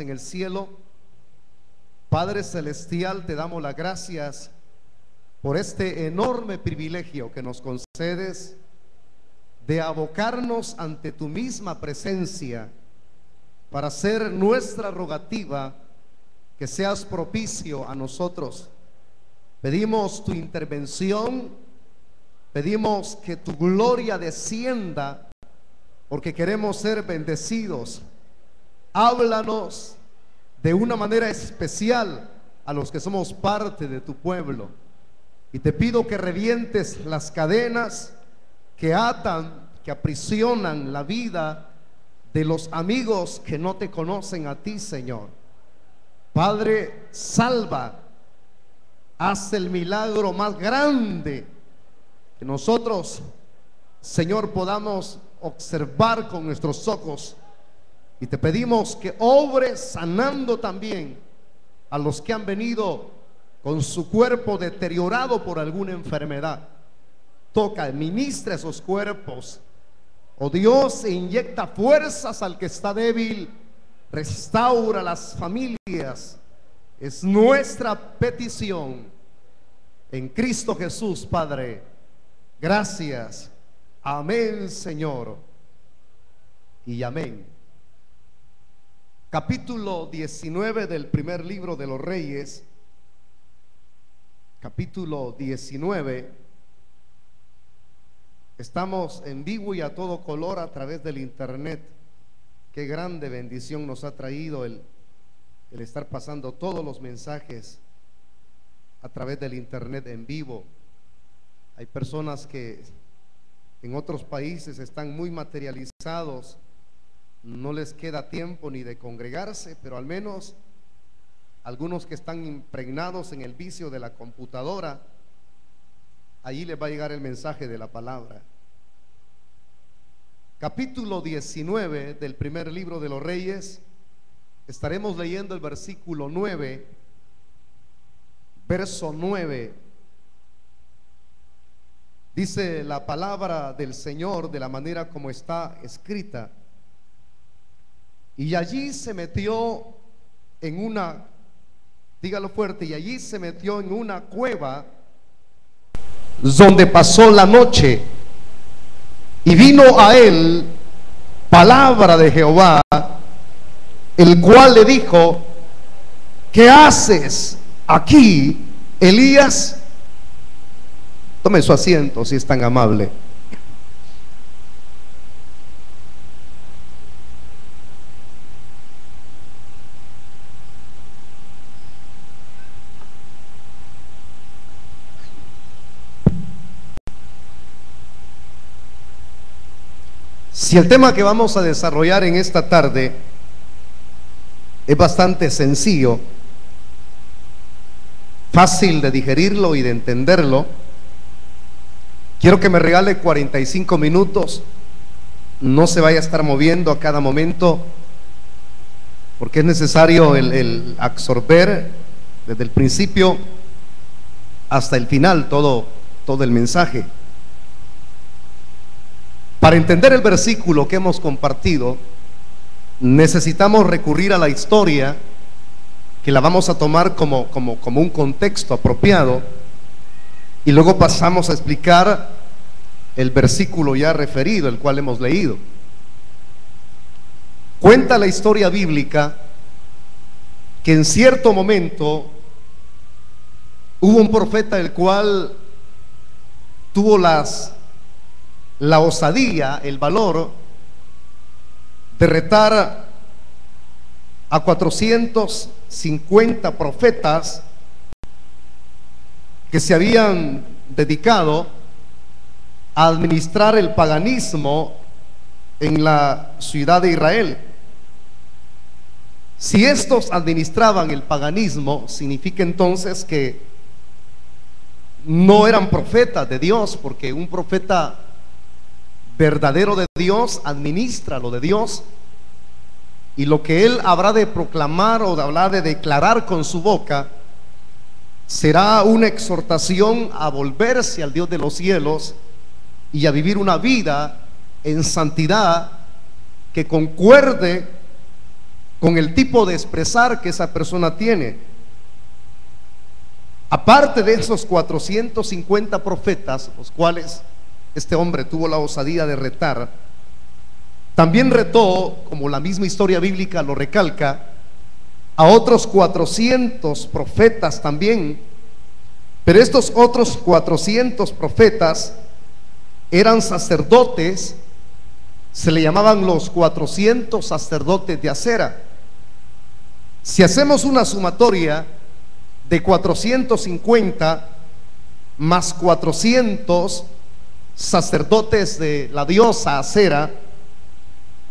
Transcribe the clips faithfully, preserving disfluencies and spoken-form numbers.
en el cielo. Padre Celestial, te damos las gracias por este enorme privilegio que nos concedes de abocarnos ante tu misma presencia para hacer nuestra rogativa, que seas propicio a nosotros. Pedimos tu intervención, pedimos que tu gloria descienda, porque queremos ser bendecidos. Háblanos de una manera especial a los que somos parte de tu pueblo. Y te pido que revientes las cadenas que atan, que aprisionan la vida de los amigos que no te conocen a ti, Señor. Padre, salva, haz el milagro más grande, que nosotros, Señor, podamos observar con nuestros ojos. Y te pedimos que obres sanando también a los que han venido con su cuerpo deteriorado por alguna enfermedad. Toca, ministra esos cuerpos, oh Dios, e inyecta fuerzas al que está débil. Restaura las familias. Es nuestra petición en Cristo Jesús, Padre. Gracias. Amén, Señor. Y amén. Capítulo diecinueve del primer libro de los Reyes. Capítulo diecinueve. Estamos en vivo y a todo color a través del internet. Qué grande bendición nos ha traído el, el estar pasando todos los mensajes a través del internet en vivo. Hay personas que en otros países están muy materializados, no les queda tiempo ni de congregarse, pero al menos algunos que están impregnados en el vicio de la computadora, allí les va a llegar el mensaje de la palabra. Capítulo diecinueve del primer libro de los Reyes. Estaremos leyendo el versículo nueve. Verso nueve. Dice la palabra del Señor de la manera como está escrita: y allí se metió en una, dígalo fuerte, y allí se metió en una cueva donde pasó la noche, y vino a él palabra de Jehová, el cual le dijo: ¿qué haces aquí, Elías? Tome su asiento si es tan amable. Si el tema que vamos a desarrollar en esta tarde es bastante sencillo, fácil de digerirlo y de entenderlo, quiero que me regale cuarenta y cinco minutos, no se vaya a estar moviendo a cada momento, porque es necesario el, el absorber desde el principio hasta el final todo, todo el mensaje. Para entender el versículo que hemos compartido, necesitamos recurrir a la historia, que la vamos a tomar como, como, como un contexto apropiado, y luego pasamos a explicar el versículo ya referido, el cual hemos leído. Cuenta la historia bíblica que en cierto momento hubo un profeta el cual tuvo las... la osadía, el valor de retar a cuatrocientos cincuenta profetas que se habían dedicado a administrar el paganismo en la ciudad de Israel. Si estos administraban el paganismo, significa entonces que no eran profetas de Dios, porque un profeta verdadero de Dios administra lo de Dios, y lo que él habrá de proclamar o de hablar, de declarar con su boca, será una exhortación a volverse al Dios de los cielos y a vivir una vida en santidad que concuerde con el tipo de expresar que esa persona tiene. Aparte de esos cuatrocientos cincuenta profetas, los cuales este hombre tuvo la osadía de retar, también retó, como la misma historia bíblica lo recalca, a otros cuatrocientos profetas también. Pero estos otros cuatrocientos profetas eran sacerdotes, se le llamaban los cuatrocientos sacerdotes de Asera. Si hacemos una sumatoria de cuatrocientos cincuenta más cuatrocientos sacerdotes de la diosa Asera,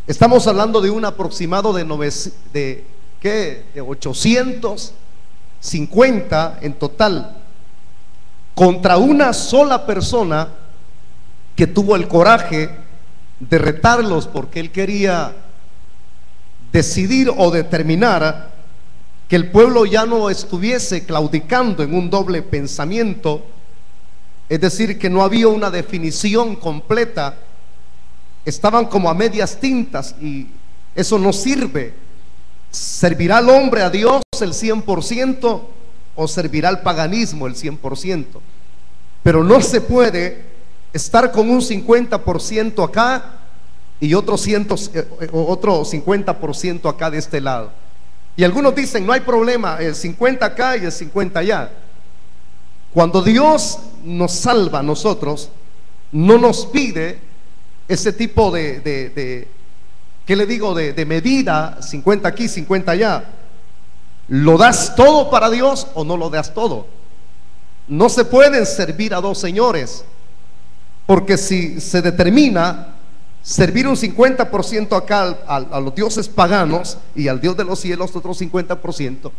estamos hablando de un aproximado de, nove, de, ¿qué? de ochocientos cincuenta en total, contra una sola persona que tuvo el coraje de retarlos, porque él quería decidir o determinar que el pueblo ya no estuviese claudicando en un doble pensamiento, es decir, que no había una definición completa, estaban como a medias tintas, y eso no sirve. ¿Servirá el hombre a Dios el cien por ciento o servirá al paganismo el cien por ciento? Pero no se puede estar con un cincuenta por ciento acá y otro, ciento, otro cincuenta por ciento acá de este lado. Y algunos dicen, no hay problema, el cincuenta acá y el cincuenta allá. Cuando Dios nos salva a nosotros, no nos pide ese tipo de, de, de ¿qué le digo?, de, de medida, cincuenta aquí, cincuenta allá. ¿Lo das todo para Dios o no lo das todo? No se pueden servir a dos señores, porque si se determina servir un cincuenta por ciento acá a, a los dioses paganos y al Dios de los cielos otro cincuenta por ciento,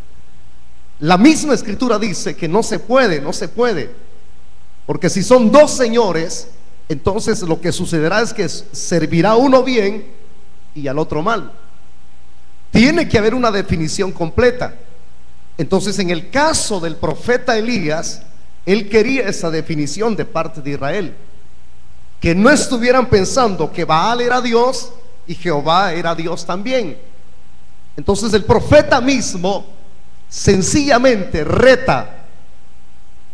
la misma escritura dice que no se puede, no se puede, porque si son dos señores, entonces lo que sucederá es que servirá uno bien y al otro mal. Tiene que haber una definición completa. Entonces, en el caso del profeta Elías, él quería esa definición de parte de Israel, que no estuvieran pensando que Baal era Dios y Jehová era Dios también. Entonces el profeta mismo sencillamente reta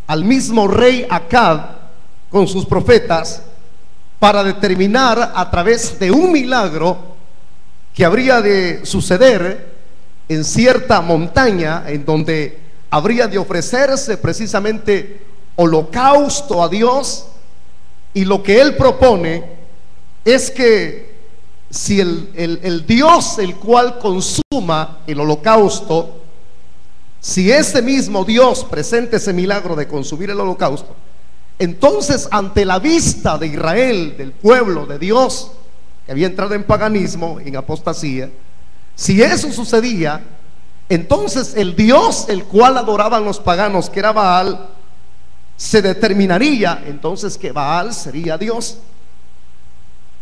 al mismo rey Acab con sus profetas para determinar, a través de un milagro que habría de suceder en cierta montaña, en donde habría de ofrecerse precisamente holocausto a Dios. Y lo que él propone es que si el, el, el Dios el cual consuma el holocausto, si ese mismo Dios presenta ese milagro de consumir el holocausto, entonces ante la vista de Israel, del pueblo de Dios, que había entrado en paganismo, en apostasía, si eso sucedía, entonces el Dios el cual adoraban los paganos, que era Baal, se determinaría entonces que Baal sería Dios.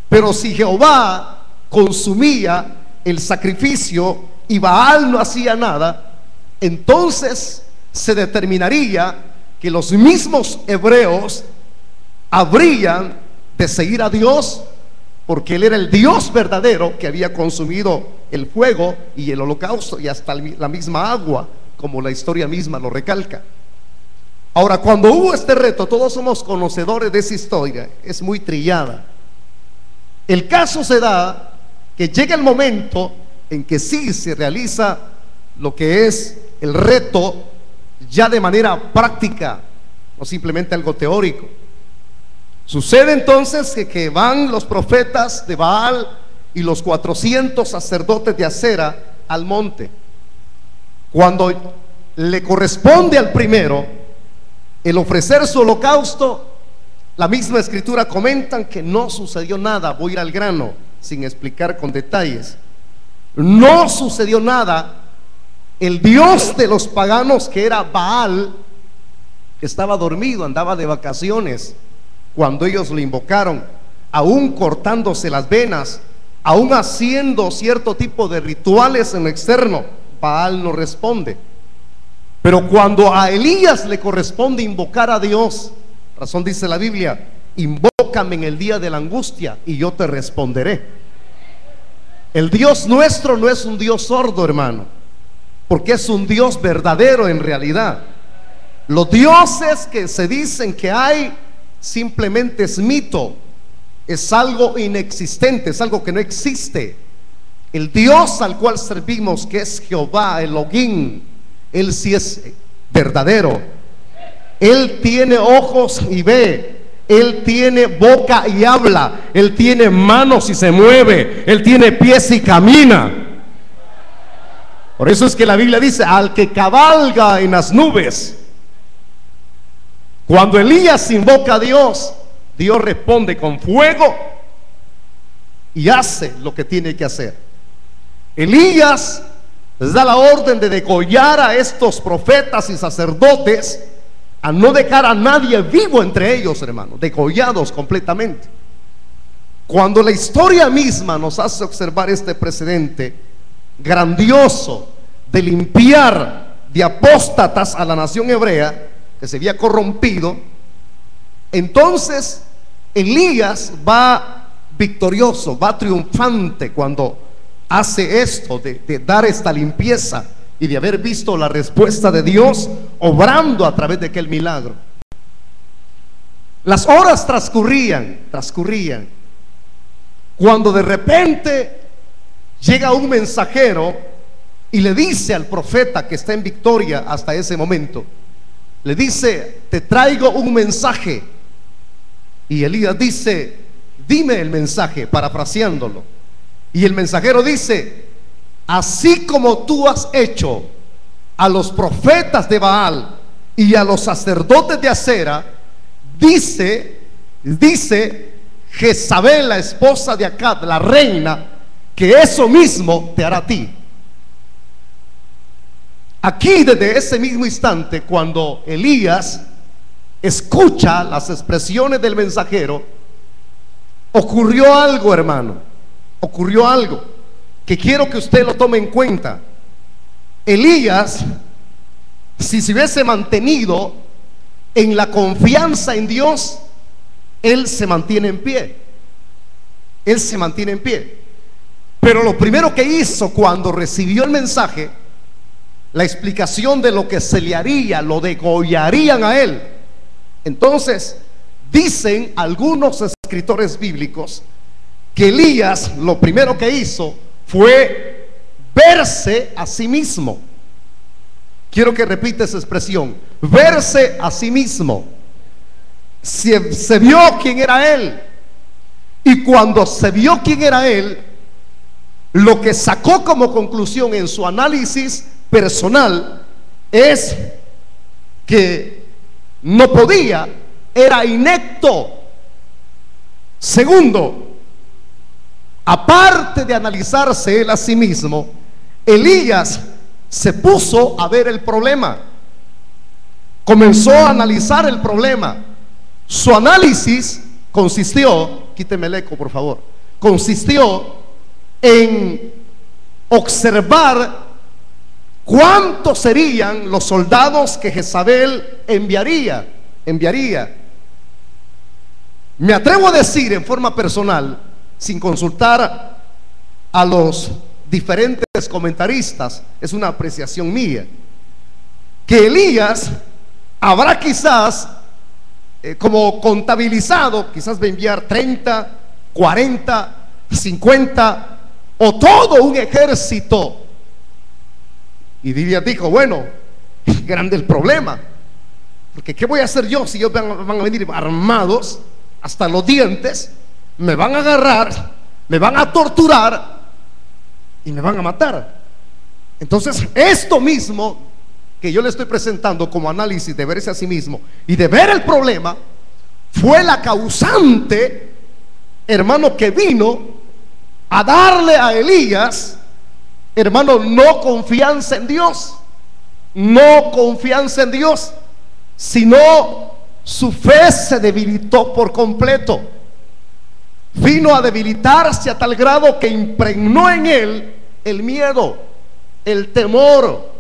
Pero si Jehová consumía el sacrificio y Baal no hacía nada, entonces se determinaría que los mismos hebreos habrían de seguir a Dios, porque él era el Dios verdadero que había consumido el fuego y el holocausto y hasta la misma agua, como la historia misma lo recalca. Ahora, cuando hubo este reto, todos somos conocedores de esa historia, es muy trillada. El caso se da que llega el momento en que sí se realiza lo que es el reto ya de manera práctica, no simplemente algo teórico. Sucede entonces que, que van los profetas de Baal y los cuatrocientos sacerdotes de Asera al monte. Cuando le corresponde al primero el ofrecer su holocausto, la misma escritura comentan que no sucedió nada. Voy a ir al grano sin explicar con detalles. No sucedió nada. El dios de los paganos, que era Baal, estaba dormido, andaba de vacaciones cuando ellos lo invocaron, aún cortándose las venas, aún haciendo cierto tipo de rituales en lo externo. Baal no responde. Pero cuando a Elías le corresponde invocar a Dios, razón dice la Biblia, invócame en el día de la angustia y yo te responderé. El Dios nuestro no es un Dios sordo, hermano, porque es un Dios verdadero en realidad. Los dioses que se dicen que hay simplemente es mito, es algo inexistente, es algo que no existe. El Dios al cual servimos, que es Jehová, Elohim, Él sí es verdadero. Él tiene ojos y ve. Él tiene boca y habla. Él tiene manos y se mueve. Él tiene pies y camina. Por eso es que la Biblia dice, al que cabalga en las nubes. Cuando Elías invoca a Dios, Dios responde con fuego y hace lo que tiene que hacer. Elías les da la orden de degollar a estos profetas y sacerdotes, a no dejar a nadie vivo entre ellos, hermanos, degollados completamente. Cuando la historia misma nos hace observar este precedente grandioso de limpiar de apóstatas a la nación hebrea que se había corrompido, entonces Elías va victorioso, va triunfante cuando hace esto de, de dar esta limpieza y de haber visto la respuesta de Dios obrando a través de aquel milagro. Las horas transcurrían, transcurrían, cuando de repente llega un mensajero y le dice al profeta que está en victoria hasta ese momento, le dice: te traigo un mensaje. Y Elías dice: dime el mensaje, parafraseándolo. Y el mensajero dice: así como tú has hecho a los profetas de Baal y a los sacerdotes de Asera, dice, dice Jezabel, la esposa de Acab, la reina, que eso mismo te hará a ti. Aquí, desde ese mismo instante, cuando Elías escucha las expresiones del mensajero, ocurrió algo, hermano, ocurrió algo que quiero que usted lo tome en cuenta. Elías, si se hubiese mantenido en la confianza en Dios, él se mantiene en pie. Él se mantiene en pie. Pero lo primero que hizo cuando recibió el mensaje, la explicación de lo que se le haría, lo degollarían a él. Entonces, dicen algunos escritores bíblicos que Elías lo primero que hizo fue verse a sí mismo. Quiero que repita esa expresión: verse a sí mismo. Se, se vio quién era él. Y cuando se vio quién era él, lo que sacó como conclusión en su análisis personal es que no podía, era inepto. Segundo, aparte de analizarse él a sí mismo, Elías se puso a ver el problema. Comenzó a analizar el problema. Su análisis consistió, quíteme el eco por favor, consistió en observar cuántos serían los soldados que Jezabel enviaría, enviaría. Me atrevo a decir en forma personal, sin consultar a los diferentes comentaristas, es una apreciación mía, que Elías habrá quizás eh, como contabilizado, quizás va a enviar treinta, cuarenta, cincuenta o todo un ejército. Y Elías dijo: bueno, es grande el problema, porque ¿qué voy a hacer yo si ellos van, van a venir armados hasta los dientes? Me van a agarrar, me van a torturar y me van a matar. Entonces, esto mismo que yo le estoy presentando como análisis de verse a sí mismo y de ver el problema fue la causante, hermano, que vino a darle a Elías, hermano, no confianza en Dios, no confianza en Dios, sino su fe se debilitó por completo. Vino a debilitarse a tal grado que impregnó en él el miedo, el temor.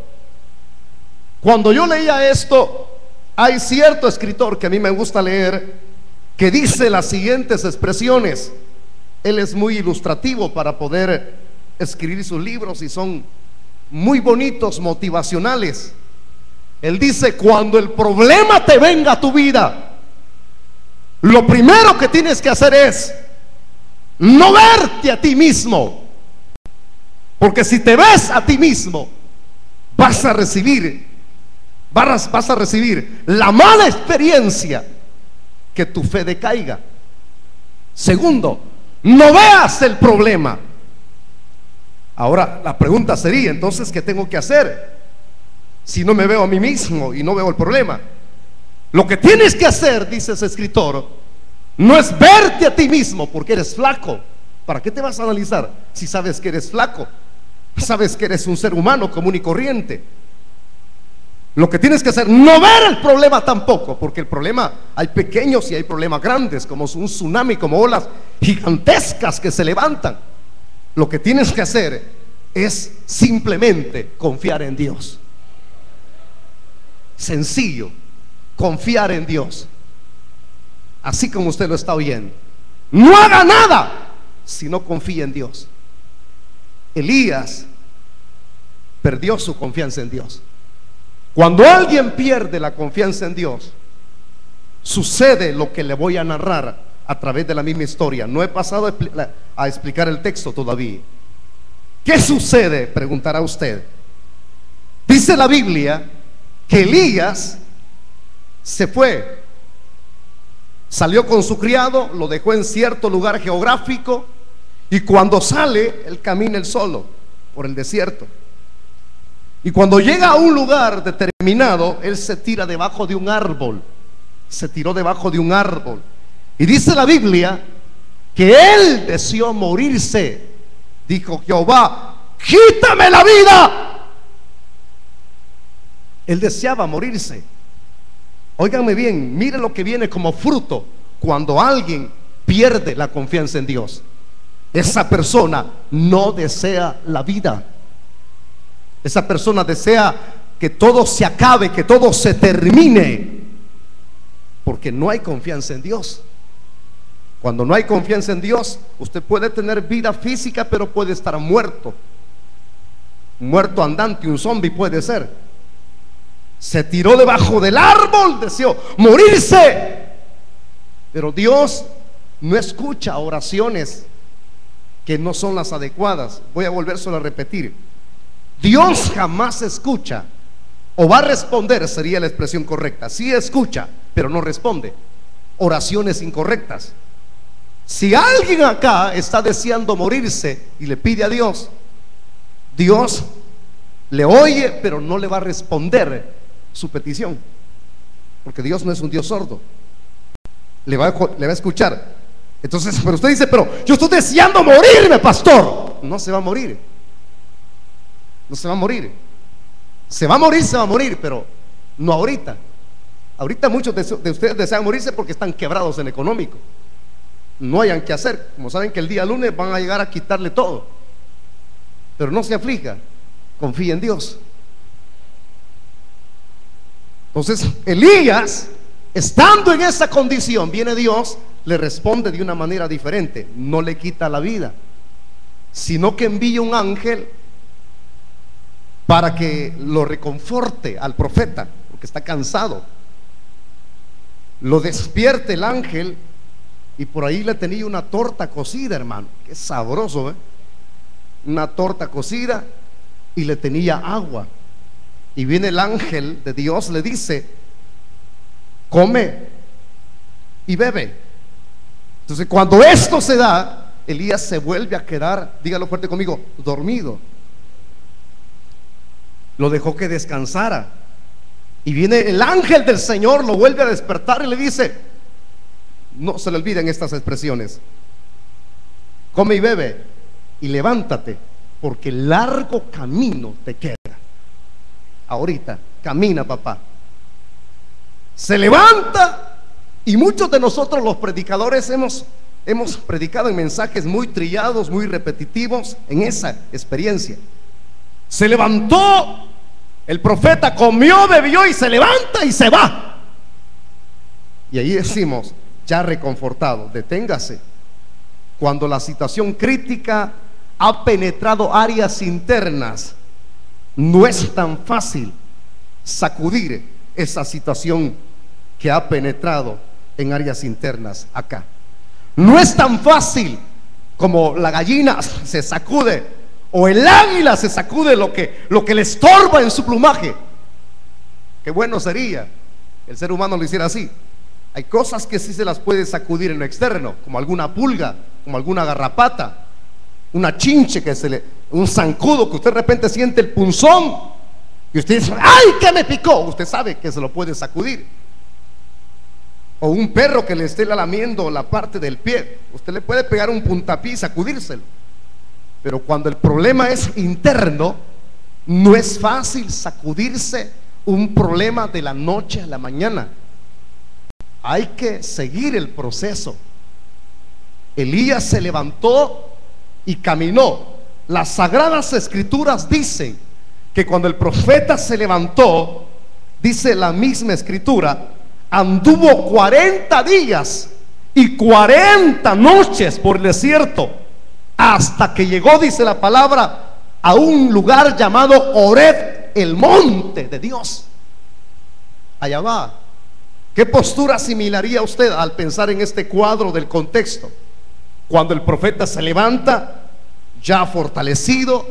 Cuando yo leía esto, hay cierto escritor que a mí me gusta leer que dice las siguientes expresiones. Él es muy ilustrativo para poder escribir sus libros y son muy bonitos, motivacionales. Él dice, cuando el problema te venga a tu vida, lo primero que tienes que hacer es no verte a ti mismo, porque si te ves a ti mismo vas a recibir vas, vas a recibir la mala experiencia, que tu fe decaiga. Segundo, no veas el problema. Ahora la pregunta sería, entonces, ¿qué tengo que hacer si no me veo a mí mismo y no veo el problema? Lo que tienes que hacer, dice ese escritor, no es verte a ti mismo, porque eres flaco. ¿Para qué te vas a analizar si sabes que eres flaco? Sabes que eres un ser humano común y corriente. Lo que tienes que hacer, no ver el problema tampoco, porque el problema, hay pequeños y hay problemas grandes, como un tsunami, como olas gigantescas que se levantan. Lo que tienes que hacer es simplemente confiar en Dios. Sencillo, confiar en Dios. Así como usted lo está oyendo, no haga nada si no confía en Dios. Elías perdió su confianza en Dios. Cuando alguien pierde la confianza en Dios, sucede lo que le voy a narrar a través de la misma historia. No he pasado a explicar el texto todavía. ¿Qué sucede?, preguntará usted. Dice la Biblia que Elías se fue, salió con su criado, lo dejó en cierto lugar geográfico, y cuando sale, él camina él solo por el desierto. Y cuando llega a un lugar determinado, él se tira debajo de un árbol. Se tiró debajo de un árbol. Y dice la Biblia que él deseó morirse. Dijo, Jehová, quítame la vida. Él deseaba morirse. Óiganme bien, mire lo que viene como fruto cuando alguien pierde la confianza en Dios. Esa persona no desea la vida. Esa persona desea que todo se acabe, que todo se termine, porque no hay confianza en Dios. Cuando no hay confianza en Dios, usted puede tener vida física, pero puede estar muerto. Muerto andante, un zombie puede ser. Se tiró debajo del árbol, deseó morirse. Pero Dios no escucha oraciones que no son las adecuadas. Voy a volvérselo a repetir. Dios jamás escucha, o va a responder, sería la expresión correcta. Sí escucha, pero no responde oraciones incorrectas. Si alguien acá está deseando morirse y le pide a Dios, Dios le oye, pero no le va a responder su petición, porque Dios no es un Dios sordo. Le va a, le va a escuchar. Entonces, pero usted dice, pero yo estoy deseando morirme, pastor. No se va a morir. No se va a morir. Se va a morir, se va a morir, pero no ahorita. Ahorita muchos de ustedes desean morirse porque están quebrados en económico. No hayan que hacer. Como saben que el día lunes van a llegar a quitarle todo. Pero no se aflija. Confía en Dios. Entonces, Elías, estando en esa condición, viene Dios, le responde de una manera diferente. No le quita la vida, sino que envía un ángel para que lo reconforte al profeta, porque está cansado. Lo despierte el ángel, y por ahí le tenía una torta cocida, hermano. Qué sabroso, ¿eh? Una torta cocida, y le tenía agua. Y viene el ángel de Dios, le dice, come y bebe. Entonces, cuando esto se da, Elías se vuelve a quedar, dígalo fuerte conmigo, dormido. Lo dejó que descansara. Y viene el ángel del Señor, lo vuelve a despertar y le dice, no se le olviden estas expresiones, come y bebe y levántate, porque largo camino te queda. Ahorita camina, papá. Se levanta. Y muchos de nosotros los predicadores hemos, hemos predicado en mensajes muy trillados, muy repetitivos, en esa experiencia. Se levantó el profeta, comió, bebió y se levanta y se va. Y ahí decimos, ya reconfortado. Deténgase. Cuando la situación crítica, ha penetrado áreas internas, no es tan fácil sacudir esa situación que ha penetrado en áreas internas acá. No es tan fácil como la gallina se sacude o el águila se sacude lo que, lo que le estorba en su plumaje. Qué bueno sería el ser humano lo hiciera así. Hay cosas que sí se las puede sacudir en lo externo, como alguna pulga, como alguna garrapata, una chinche que se le, un zancudo que usted de repente siente el punzón y usted dice, ¡ay, que me picó! Usted sabe que se lo puede sacudir. O un perro que le esté lamiendo la parte del pie, usted le puede pegar un puntapié y sacudírselo. Pero cuando el problema es interno, no es fácil sacudirse un problema de la noche a la mañana. Hay que seguir el proceso. Elías se levantó y caminó. Las sagradas escrituras dicen que cuando el profeta se levantó, dice la misma escritura, anduvo cuarenta días y cuarenta noches por el desierto, hasta que llegó, dice la palabra, a un lugar llamado Horeb, el monte de Dios. Allá va. ¿Qué postura asimilaría usted al pensar en este cuadro del contexto? Cuando el profeta se levanta, ya fortalecido,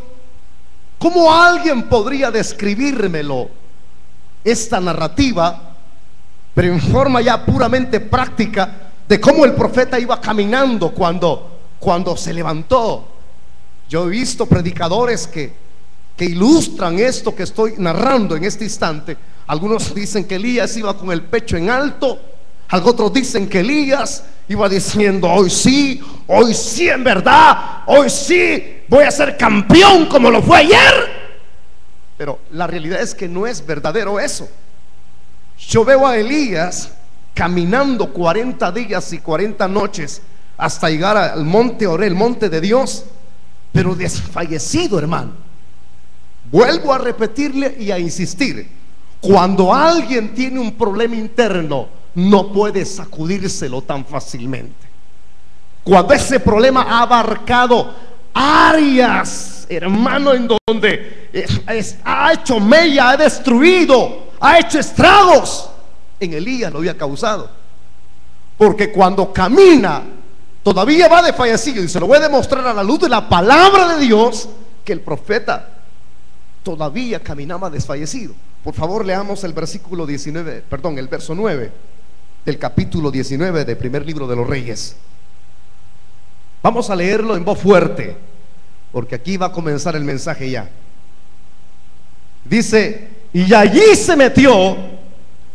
¿cómo alguien podría describírmelo? Esta narrativa, pero en forma ya puramente práctica, de cómo el profeta iba caminando cuando, cuando se levantó. Yo he visto predicadores que, que ilustran esto que estoy narrando en este instante. Algunos dicen que Elías iba con el pecho en alto, otros dicen que Elías iba diciendo, hoy sí, hoy sí en verdad, hoy sí voy a ser campeón como lo fue ayer. Pero la realidad es que no es verdadero eso. Yo veo a Elías caminando cuarenta días y cuarenta noches hasta llegar al monte Horeb, el monte de Dios, pero desfallecido, hermano. Vuelvo a repetirle y a insistir. Cuando alguien tiene un problema interno, no puede sacudírselo tan fácilmente. Cuando ese problema ha abarcado áreas, hermano, en donde es, es, ha hecho mella, ha destruido, ha hecho estragos, en Elías lo había causado. Porque cuando camina, todavía va desfallecido, y se lo voy a demostrar a la luz de la palabra de Dios, que el profeta todavía caminaba desfallecido. Por favor, leamos el versículo diecinueve, perdón, el verso nueve del capítulo diecinueve del primer libro de los Reyes. Vamos a leerlo en voz fuerte, porque aquí va a comenzar el mensaje ya. Dice, y allí se metió.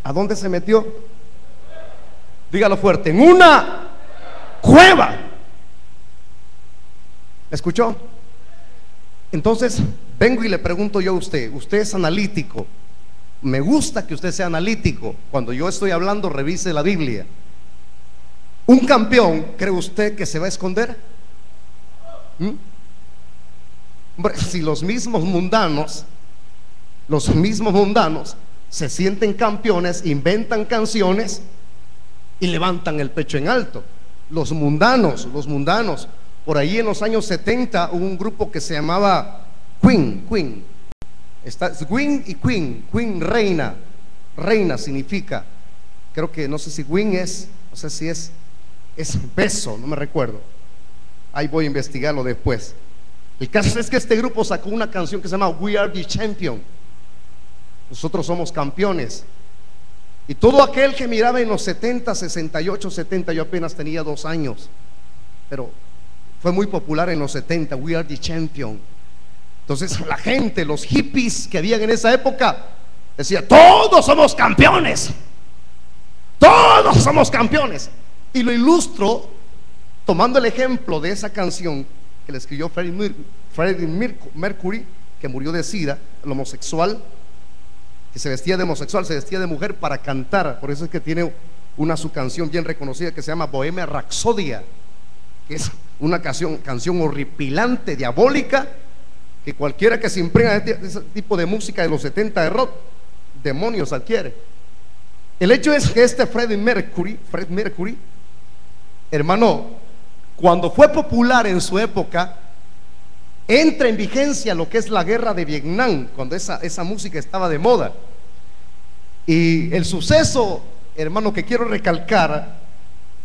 ¿A dónde se metió? Dígalo fuerte, en una cueva. ¿Escuchó? Entonces, vengo y le pregunto yo a usted, usted es analítico. Me gusta que usted sea analítico. Cuando yo estoy hablando, revise la Biblia. ¿Un campeón cree usted que se va a esconder? ¿Mm? Hombre, si los mismos mundanos, los mismos mundanos se sienten campeones, inventan canciones y levantan el pecho en alto. Los mundanos, los mundanos. Por ahí en los años setenta hubo un grupo que se llamaba Queen, Queen. Está Queen y Queen, Queen reina, reina significa, creo que no sé si Queen es, no sé si es, es beso, no me recuerdo. Ahí voy a investigarlo después. El caso es que este grupo sacó una canción que se llama We Are the Champion. Nosotros somos campeones. Y todo aquel que miraba en los setenta, sesenta y ocho, setenta, yo apenas tenía dos años, pero fue muy popular en los setenta, We Are the Champion. Entonces la gente, los hippies que habían en esa época, decía, todos somos campeones, todos somos campeones. Y lo ilustro tomando el ejemplo de esa canción que le escribió Freddie Mercury, que murió de SIDA, el homosexual, que se vestía de homosexual, se vestía de mujer para cantar. Por eso es que tiene una su canción bien reconocida que se llama Bohemian Rhapsody, que es una canción, canción horripilante, diabólica, que cualquiera que se impregna de ese tipo de música de los setenta de rock, demonios adquiere. El hecho es que este Freddie Mercury, Fred Mercury, hermano, cuando fue popular en su época, entra en vigencia lo que es la guerra de Vietnam, cuando esa, esa música estaba de moda. Y el suceso, hermano, que quiero recalcar,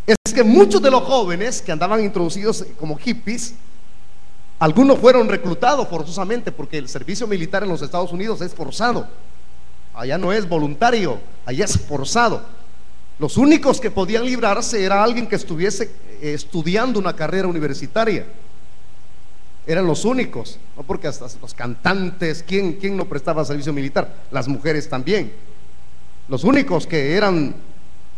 es que muchos de los jóvenes que andaban introducidos como hippies, algunos fueron reclutados forzosamente, porque el servicio militar en los Estados Unidos es forzado. Allá no es voluntario, allá es forzado. Los únicos que podían librarse era alguien que estuviese eh, estudiando una carrera universitaria. Eran los únicos, no, porque hasta los cantantes, ¿quién, quién no prestaba servicio militar? Las mujeres también. Los únicos que eran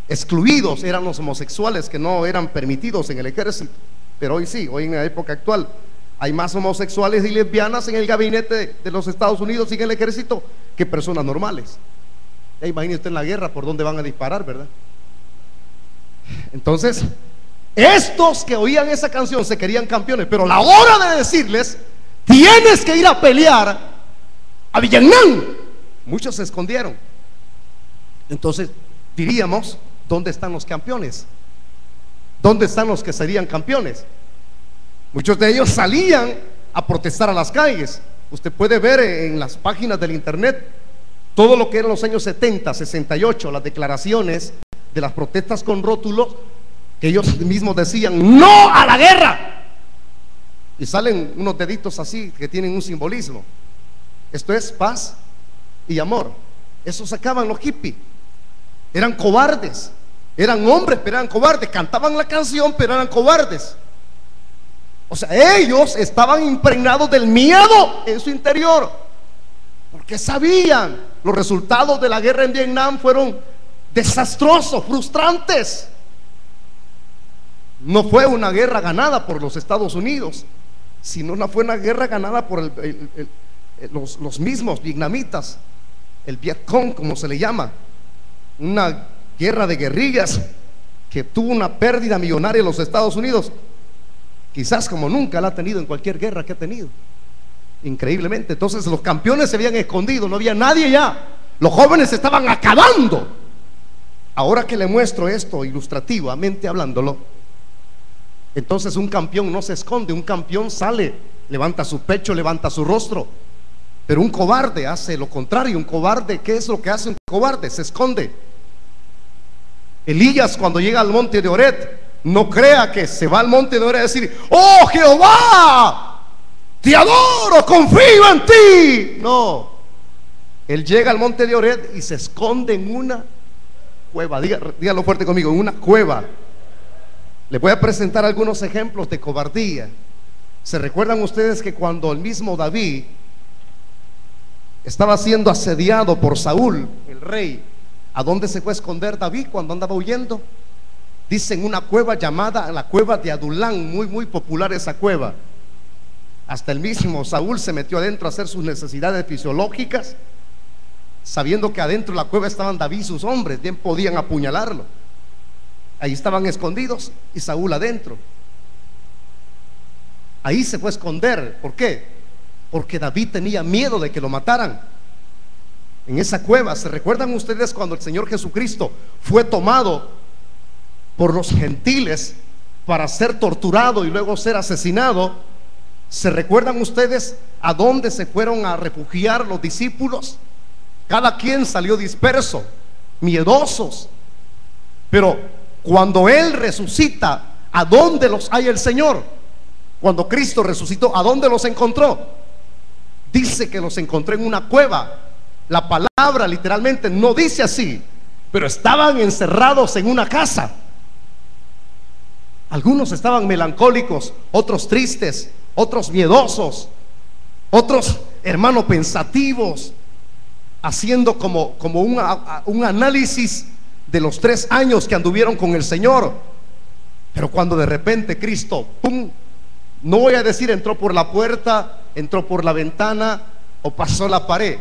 excluidos eran los homosexuales, que no eran permitidos en el ejército. Pero hoy sí, hoy en la época actual hay más homosexuales y lesbianas en el gabinete de los Estados Unidos y en el ejército que personas normales. Ya imagine usted en la guerra por dónde van a disparar, ¿verdad? Entonces, estos que oían esa canción se querían campeones, pero a la hora de decirles, tienes que ir a pelear a Vietnam, muchos se escondieron. Entonces, diríamos, ¿dónde están los campeones? ¿Dónde están los que serían campeones? Muchos de ellos salían a protestar a las calles. Usted puede ver en las páginas del internet todo lo que eran los años setenta, sesenta y ocho, las declaraciones de las protestas con rótulos que ellos mismos decían, ¡no a la guerra! Y salen unos deditos así que tienen un simbolismo. Esto es paz y amor. Eso sacaban los hippies. Eran cobardes, eran hombres pero eran cobardes, cantaban la canción pero eran cobardes. O sea, ellos estaban impregnados del miedo en su interior, porque sabían, los resultados de la guerra en Vietnam fueron desastrosos, frustrantes. No fue una guerra ganada por los Estados Unidos, sino una, fue una guerra ganada por el, el, el, el, los, los mismos vietnamitas, el Vietcong como se le llama. Una guerra de guerrillas que tuvo una pérdida millonaria en los Estados Unidos, quizás como nunca la ha tenido en cualquier guerra que ha tenido, increíblemente. Entonces los campeones se habían escondido, no había nadie ya, los jóvenes se estaban acabando. Ahora que le muestro esto ilustrativamente hablándolo, entonces un campeón no se esconde, un campeón sale, levanta su pecho, levanta su rostro. Pero un cobarde hace lo contrario. Un cobarde, ¿qué es lo que hace un cobarde? Se esconde. Elías, cuando llega al monte de Horeb, no crea que se va al monte de Horeb a decir, ¡oh Jehová! ¡Te adoro! ¡Confío en ti! No, él llega al monte de Horeb y se esconde en una cueva. Diga, dígalo fuerte conmigo, en una cueva. Les voy a presentar algunos ejemplos de cobardía. ¿Se recuerdan ustedes que cuando el mismo David estaba siendo asediado por Saúl, el rey, ¿a dónde se fue a esconder David cuando andaba huyendo? Dicen una cueva llamada la cueva de Adulán, muy muy popular esa cueva. Hasta el mismo Saúl se metió adentro a hacer sus necesidades fisiológicas, sabiendo que adentro de la cueva estaban David y sus hombres, bien podían apuñalarlo. Ahí estaban escondidos y Saúl adentro. Ahí se fue a esconder, ¿por qué? Porque David tenía miedo de que lo mataran en esa cueva. ¿Se recuerdan ustedes cuando el Señor Jesucristo fue tomado por los gentiles para ser torturado y luego ser asesinado? ¿Se recuerdan ustedes a dónde se fueron a refugiar los discípulos? Cada quien salió disperso, miedosos. Pero cuando Él resucita, ¿a dónde los halla el Señor? Cuando Cristo resucitó, ¿a dónde los encontró? Dice que los encontré en una cueva. La palabra literalmente no dice así, pero estaban encerrados en una casa. Algunos estaban melancólicos, otros tristes, otros miedosos, otros, hermano, pensativos, haciendo como, como un, un análisis de los tres años que anduvieron con el Señor. Pero cuando de repente Cristo, pum, no voy a decir entró por la puerta, entró por la ventana o pasó la pared.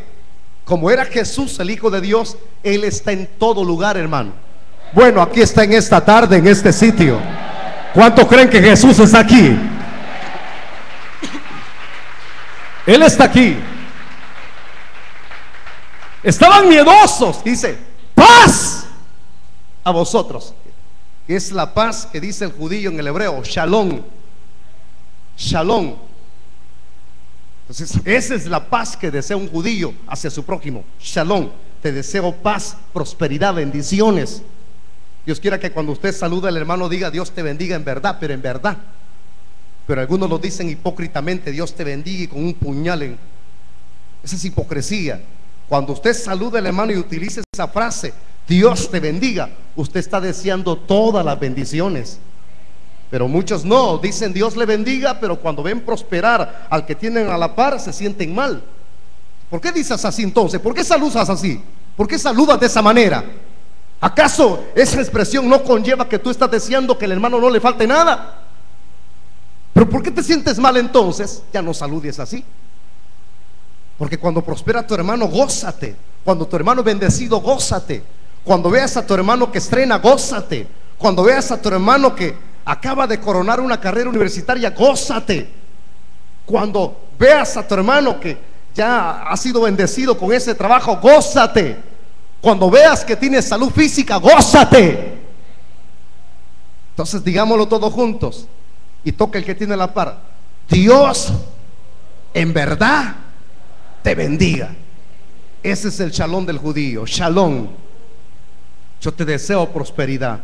Como era Jesús, el Hijo de Dios, Él está en todo lugar, hermano. Bueno, aquí está en esta tarde, en este sitio. ¿Cuántos creen que Jesús está aquí? Él está aquí. Estaban miedosos, dice, paz a vosotros. Es la paz que dice el judío en el hebreo, shalom. Shalom Entonces, esa es la paz que desea un judío hacia su prójimo. Shalom, te deseo paz, prosperidad, bendiciones. Dios quiera que cuando usted saluda al hermano diga Dios te bendiga en verdad, pero en verdad. Pero algunos lo dicen hipócritamente, Dios te bendiga, y con un puñal en... Esa es hipocresía. Cuando usted saluda al hermano y utilice esa frase, Dios te bendiga, usted está deseando todas las bendiciones. Pero muchos no, dicen Dios le bendiga, pero cuando ven prosperar al que tienen a la par, se sienten mal. ¿Por qué dices así entonces? ¿Por qué saludas así? ¿Por qué saludas de esa manera? ¿Acaso esa expresión no conlleva que tú estás deseando que el hermano no le falte nada? ¿Pero por qué te sientes mal entonces? Ya no saludes así. Porque cuando prospera tu hermano, gózate. Cuando tu hermano es bendecido, gózate. Cuando veas a tu hermano que estrena, gózate. Cuando veas a tu hermano que acaba de coronar una carrera universitaria, gózate. Cuando veas a tu hermano que ya ha sido bendecido con ese trabajo, gózate. Cuando veas que tienes salud física, gózate. Entonces digámoslo todos juntos, y toca el que tiene la par: Dios en verdad te bendiga. Ese es el shalom del judío. Shalom, yo te deseo prosperidad,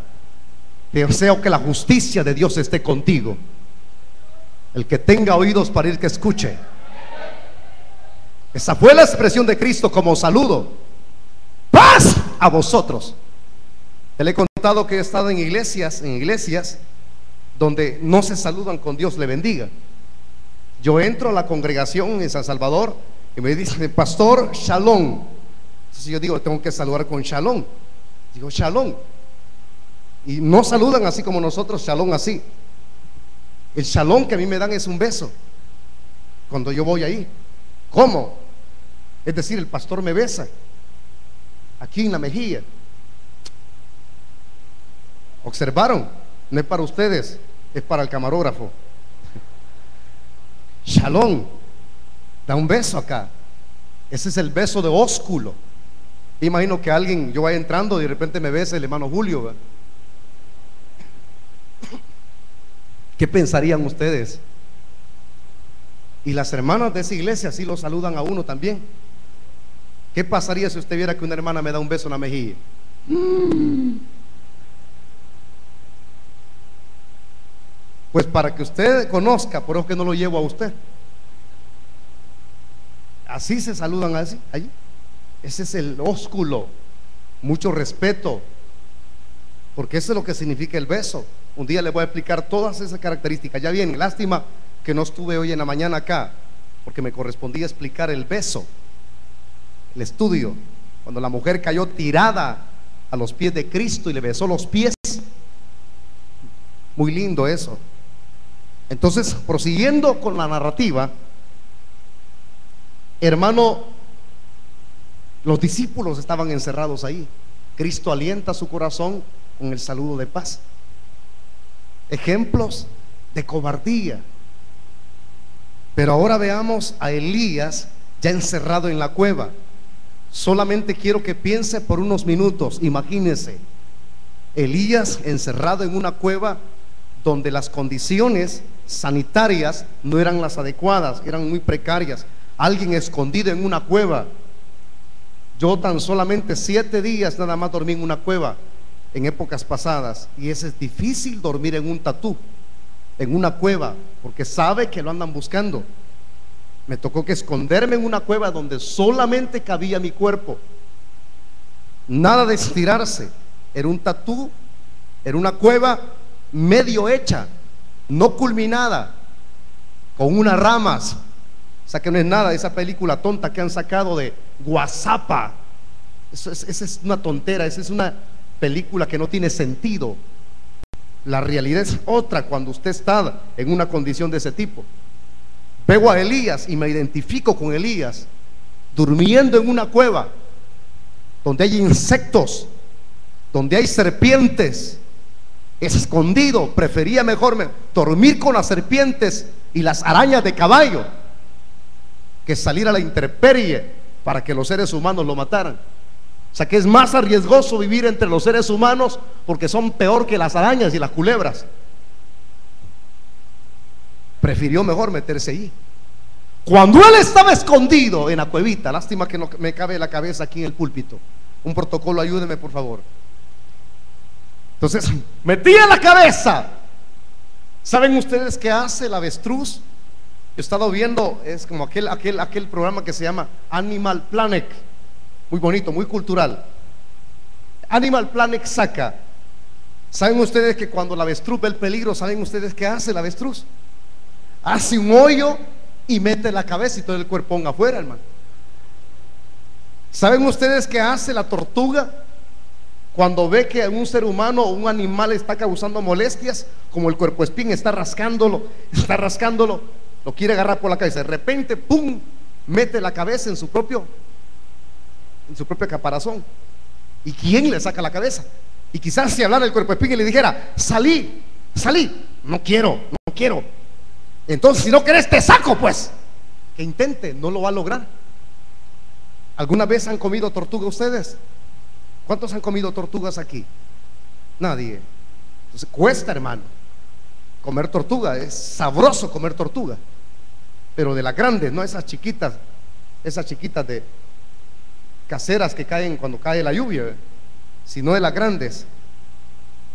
deseo que la justicia de Dios esté contigo. El que tenga oídos para ir, que escuche. Esa fue la expresión de Cristo como saludo: paz a vosotros. Te le he contado que he estado en iglesias, en iglesias donde no se saludan con Dios le bendiga. Yo entro a la congregación en San Salvador y me dicen: pastor, shalom. Entonces yo digo, tengo que saludar con shalom. Digo shalom. Y no saludan así como nosotros, shalom así. El shalom que a mí me dan es un beso cuando yo voy ahí. ¿Cómo? Es decir, el pastor me besa aquí en la mejilla. ¿Observaron? No es para ustedes, es para el camarógrafo. Shalom, da un beso acá. Ese es el beso de ósculo. Imagino que alguien, yo vaya entrando y de repente me besa el hermano Julio, ¿verdad? ¿Qué pensarían ustedes? Y las hermanas de esa iglesia sí lo saludan a uno también. ¿Qué pasaría si usted viera que una hermana me da un beso en la mejilla? Pues para que usted conozca, por eso que no lo llevo a usted. Así se saludan así, allí. Ese es el ósculo. Mucho respeto, porque eso es lo que significa el beso. Un día les voy a explicar todas esas características. Ya bien, lástima que no estuve hoy en la mañana acá, porque me correspondía explicar el beso. El estudio, cuando la mujer cayó tirada a los pies de Cristo y le besó los pies. Muy lindo eso. Entonces, prosiguiendo con la narrativa, hermano, los discípulos estaban encerrados ahí. Cristo alienta su corazón con el saludo de paz. Ejemplos de cobardía. Pero ahora veamos a Elías ya encerrado en la cueva. Solamente quiero que piense por unos minutos. Imagínese Elías encerrado en una cueva donde las condiciones sanitarias no eran las adecuadas, eran muy precarias. Alguien escondido en una cueva. Yo tan solamente siete días nada más dormí en una cueva en épocas pasadas, y ese es difícil dormir en un tatú, en una cueva, porque sabe que lo andan buscando. Me tocó que esconderme en una cueva donde solamente cabía mi cuerpo, nada de estirarse. Era un tatú, era una cueva medio hecha, no culminada, con unas ramas. O sea que no es nada de esa película tonta que han sacado de Guazapa. Esa es, es una tontera, esa es una película que no tiene sentido. La realidad es otra cuando usted está en una condición de ese tipo. Veo a Elías y me identifico con Elías, durmiendo en una cueva donde hay insectos, donde hay serpientes, escondido. Prefería mejor me, dormir con las serpientes y las arañas de caballo que salir a la intemperie para que los seres humanos lo mataran. O sea que es más arriesgoso vivir entre los seres humanos, porque son peor que las arañas y las culebras. Prefirió mejor meterse allí. Cuando él estaba escondido en la cuevita, lástima que no me cabe la cabeza aquí en el púlpito, un protocolo, ayúdeme por favor. Entonces, metía la cabeza. ¿Saben ustedes qué hace el avestruz? He estado viendo, es como aquel, aquel, aquel programa que se llama Animal Planet, muy bonito, muy cultural. Animal Planet saca. ¿Saben ustedes que cuando el avestruz ve el peligro, saben ustedes qué hace el avestruz? Hace un hoyo y mete la cabeza y todo el cuerpo afuera, hermano. ¿Saben ustedes qué hace la tortuga cuando ve que un ser humano o un animal está causando molestias? Como el cuercoespín está rascándolo, está rascándolo, lo quiere agarrar por la cabeza, de repente, pum, mete la cabeza en su propio, en su propio caparazón. ¿Y quién le saca la cabeza? Y quizás si hablara el cuercoespín y le dijera: salí, salí, no quiero, no quiero. Entonces, si no querés, te saco, pues. Que intente, no lo va a lograr. ¿Alguna vez han comido tortuga ustedes? ¿Cuántos han comido tortugas aquí? Nadie. Entonces, cuesta, hermano, comer tortuga. Es sabroso comer tortuga, pero de las grandes, no esas chiquitas, esas chiquitas de caseras que caen cuando cae la lluvia, sino de las grandes.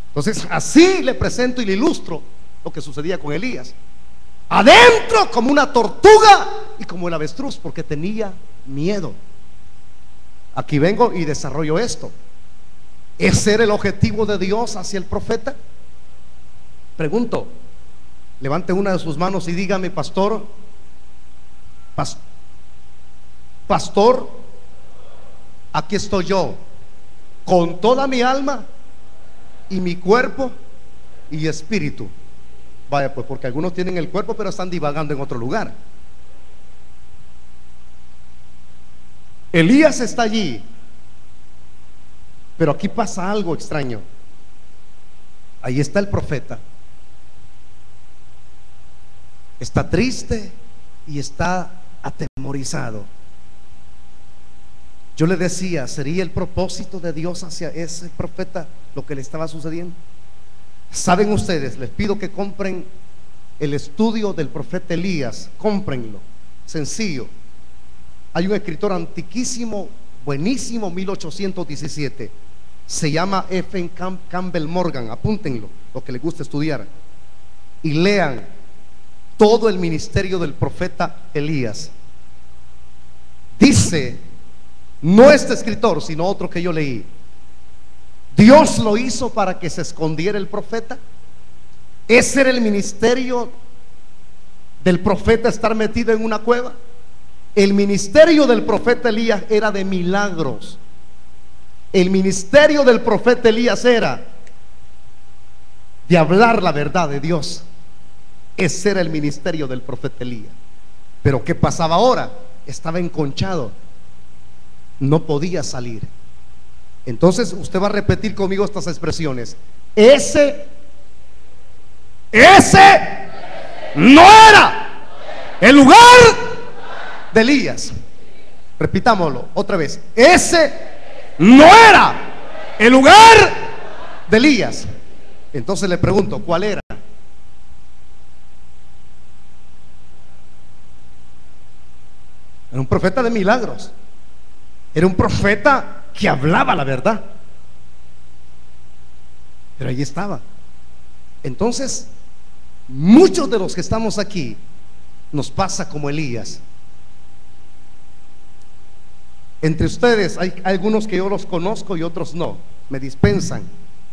Entonces, así le presento y le ilustro lo que sucedía con Elías. Adentro como una tortuga y como el avestruz, porque tenía miedo. Aquí vengo y desarrollo esto. ¿Ese era el objetivo de Dios hacia el profeta? Pregunto. Levante una de sus manos y dígame: pastor, pas, pastor, aquí estoy yo con toda mi alma y mi cuerpo y espíritu. Vaya pues, porque algunos tienen el cuerpo pero están divagando en otro lugar. Elías está allí, pero aquí pasa algo extraño. Ahí está el profeta, está triste y está atemorizado. Yo le decía, ¿sería el propósito de Dios hacia ese profeta lo que le estaba sucediendo? Saben ustedes, les pido que compren el estudio del profeta Elías, cómprenlo, sencillo. Hay un escritor antiquísimo, buenísimo, mil ochocientos diecisiete, se llama F. M. Campbell Morgan, apúntenlo, los que les gusta estudiar, y lean todo el ministerio del profeta Elías. Dice, no este escritor, sino otro que yo leí: Dios lo hizo para que se escondiera el profeta. Ese era el ministerio del profeta, estar metido en una cueva. El ministerio del profeta Elías era de milagros. El ministerio del profeta Elías era de hablar la verdad de Dios. Ese era el ministerio del profeta Elías. Pero ¿qué pasaba ahora? Estaba enconchado, no podía salir. Entonces usted va a repetir conmigo estas expresiones: ese, ese no era el lugar de Elías. Repitámoslo otra vez: ese no era el lugar de Elías. Entonces le pregunto, ¿cuál era? Era un profeta de milagros, era un profeta que hablaba la verdad, pero ahí estaba. Entonces, muchos de los que estamos aquí nos pasa como Elías. Entre ustedes hay, hay algunos que yo los conozco y otros no, me dispensan.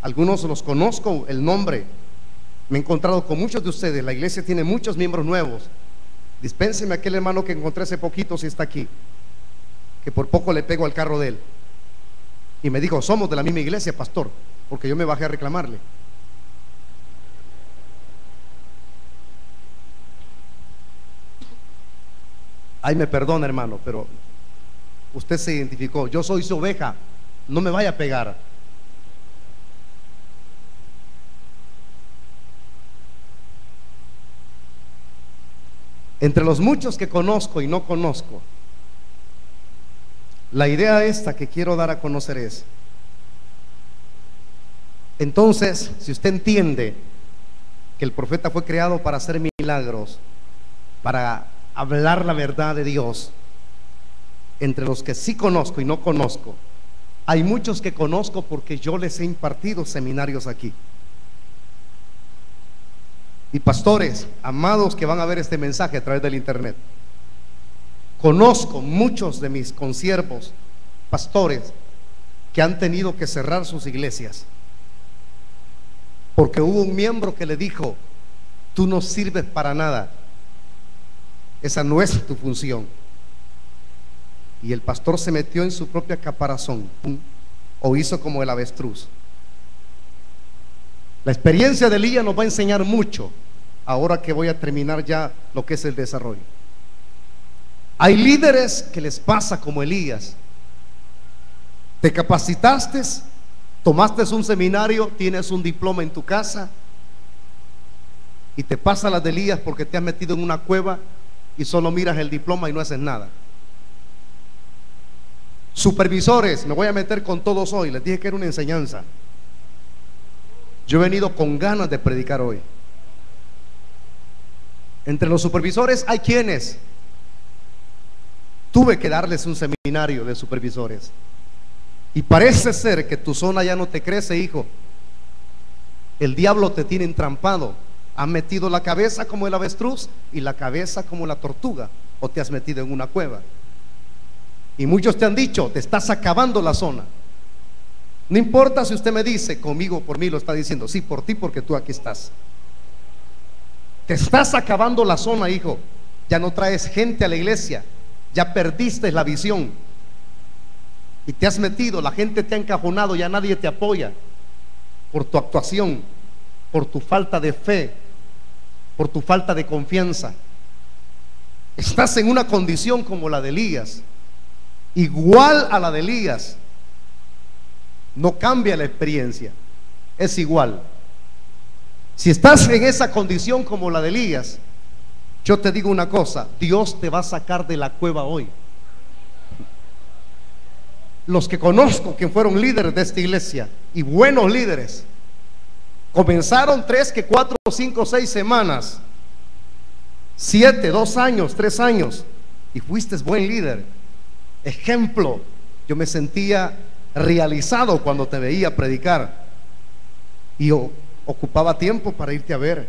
Algunos los conozco el nombre, me he encontrado con muchos de ustedes. La iglesia tiene muchos miembros nuevos. Dispénseme a aquel hermano que encontré hace poquito, si está aquí, que por poco le pego al carro de él y me dijo: somos de la misma iglesia, pastor, porque yo me bajé a reclamarle. Ay, me perdona, hermano, pero usted se identificó. Yo soy su oveja, no me vaya a pegar. Entre los muchos que conozco y no conozco, la idea esta que quiero dar a conocer es: entonces, si usted entiende que el profeta fue creado para hacer milagros, para hablar la verdad de Dios. Entre los que sí conozco y no conozco, hay muchos que conozco porque yo les he impartido seminarios aquí. Y pastores, amados, que van a ver este mensaje a través del internet, conozco muchos de mis consiervos, pastores, que han tenido que cerrar sus iglesias porque hubo un miembro que le dijo: tú no sirves para nada, esa no es tu función. Y el pastor se metió en su propia caparazón, o hizo como el avestruz. La experiencia de Elías nos va a enseñar mucho, ahora que voy a terminar ya lo que es el desarrollo. Hay líderes que les pasa como Elías: te capacitaste, tomaste un seminario, tienes un diploma en tu casa, y te pasa la de Elías porque te has metido en una cueva y solo miras el diploma y no haces nada. Supervisores, me voy a meter con todos hoy. Les dije que era una enseñanza. Yo he venido con ganas de predicar hoy. Entre los supervisores hay quienes tuve que darles un seminario de supervisores. Y parece ser que tu zona ya no te crece, hijo. El diablo te tiene entrampado. Has metido la cabeza como el avestruz y la cabeza como la tortuga, o te has metido en una cueva. Y muchos te han dicho: te estás acabando la zona. No importa si usted me dice conmigo, por mí lo está diciendo. Sí, por ti, porque tú aquí estás. Te estás acabando la zona, hijo. Ya no traes gente a la iglesia, ya perdiste la visión y te has metido, la gente te ha encajonado, ya nadie te apoya por tu actuación, por tu falta de fe, por tu falta de confianza. Estás en una condición como la de Elías, igual a la de Elías. No cambia la experiencia, es igual. Si estás en esa condición como la de Elías, yo te digo una cosa: Dios te va a sacar de la cueva hoy. Los que conozco que fueron líderes de esta iglesia, y buenos líderes, comenzaron tres, que cuatro, cinco, seis semanas, siete, dos años, tres años, y fuiste buen líder. Ejemplo, yo me sentía realizado cuando te veía predicar, y yo ocupaba tiempo para irte a ver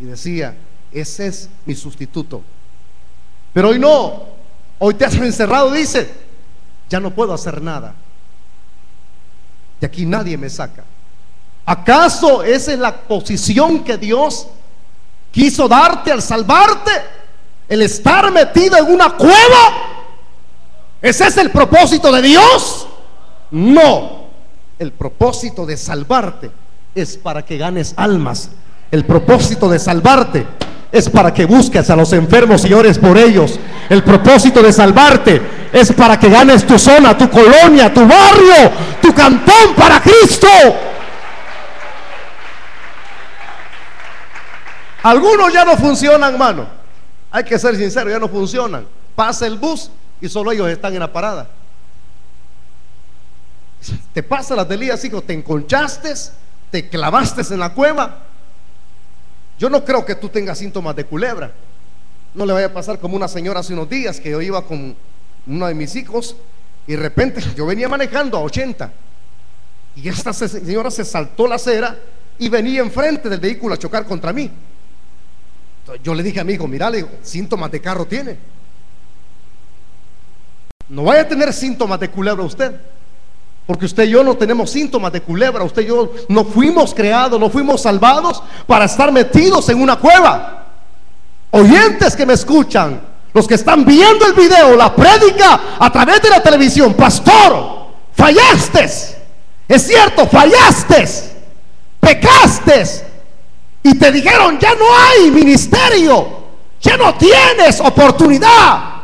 y decía: ese es mi sustituto. Pero hoy no, hoy te has encerrado. Dice: ya no puedo hacer nada, de aquí nadie me saca. ¿Acaso esa es la posición que Dios quiso darte al salvarte? El estar metido en una cueva, ¿ese es el propósito de Dios? No, el propósito de salvarte es para que ganes almas. El propósito de salvarte es para que busques a los enfermos y ores por ellos. El propósito de salvarte es para que ganes tu zona, tu colonia, tu barrio, tu cantón para Cristo. Algunos ya no funcionan, hermano. Hay que ser sincero, ya no funcionan. Pasa el bus y solo ellos están en la parada. Te pasa las de Elías, hijo. Te enconchaste, te clavaste en la cueva. Yo no creo que tú tengas síntomas de culebra. No le vaya a pasar como una señora hace unos días, que yo iba con uno de mis hijos y de repente yo venía manejando a ochenta y esta señora se saltó la acera y venía enfrente del vehículo a chocar contra mí. Entonces yo le dije a mi hijo: mira, le digo, síntomas de carro tiene, no vaya a tener síntomas de culebra usted, porque usted y yo no tenemos síntomas de culebra. Usted y yo no fuimos creados, no fuimos salvados para estar metidos en una cueva. Oyentes que me escuchan, los que están viendo el video, la prédica a través de la televisión: pastor, fallaste, es cierto, fallaste, pecaste, y te dijeron: ya no hay ministerio, ya no tienes oportunidad.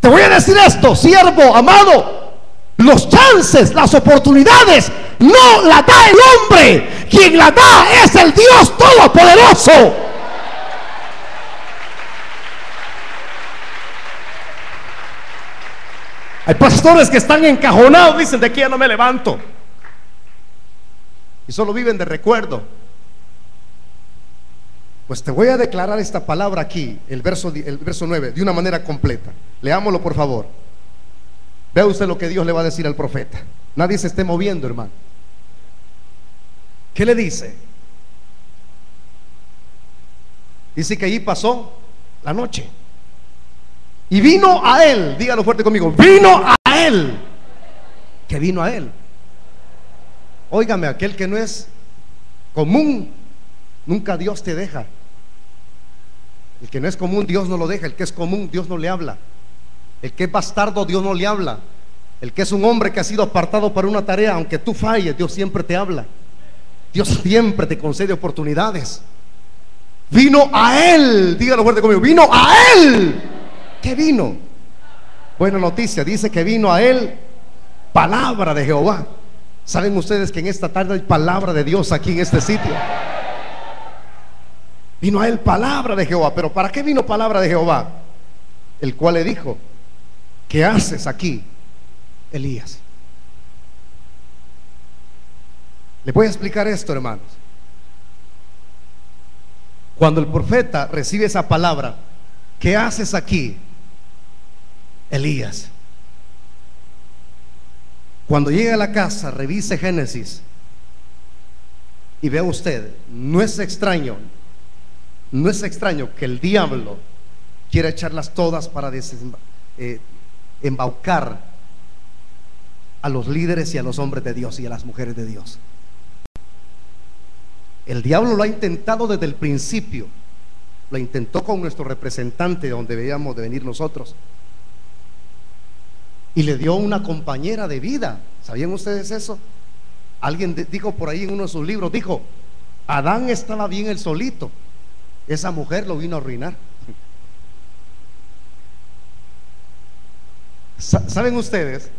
Te voy a decir esto, siervo amado: los chances, las oportunidades no las da el hombre, quien las da es el Dios Todopoderoso. Hay pastores que están encajonados, dicen: de aquí ya no me levanto, y solo viven de recuerdo. Pues te voy a declarar esta palabra aquí, el verso, el verso nueve, de una manera completa. Leámoslo, por favor. Vea usted lo que Dios le va a decir al profeta. Nadie se esté moviendo, hermano. ¿Qué le dice? Dice que allí pasó la noche. Y vino a él, dígalo fuerte conmigo, vino a él. Que vino a él. Óigame, aquel que no es común, nunca Dios te deja. El que no es común, Dios no lo deja. El que es común, Dios no le habla. El que es bastardo, Dios no le habla. El que es un hombre que ha sido apartado para una tarea, aunque tú falles, Dios siempre te habla. Dios siempre te concede oportunidades. Vino a él, dígalo fuerte conmigo, vino a él. ¿Qué vino? Buena noticia, dice que vino a él palabra de Jehová. ¿Saben ustedes que en esta tarde hay palabra de Dios aquí en este sitio? Vino a él palabra de Jehová. ¿Pero para qué vino palabra de Jehová? El cual le dijo: ¿qué haces aquí, Elías? Les voy a explicar esto, hermanos. Cuando el profeta recibe esa palabra, ¿qué haces aquí, Elías? Cuando llegue a la casa, revise Génesis y vea usted, no es extraño, no es extraño que el diablo quiera echarlas todas para eh, embaucar a los líderes y a los hombres de Dios y a las mujeres de Dios. El diablo lo ha intentado desde el principio. Lo intentó con nuestro representante, donde veíamos de venir nosotros, y le dio una compañera de vida. ¿Sabían ustedes eso? Alguien dijo por ahí en uno de sus libros, dijo: Adán estaba bien él solito, esa mujer lo vino a arruinar. ¿Saben ustedes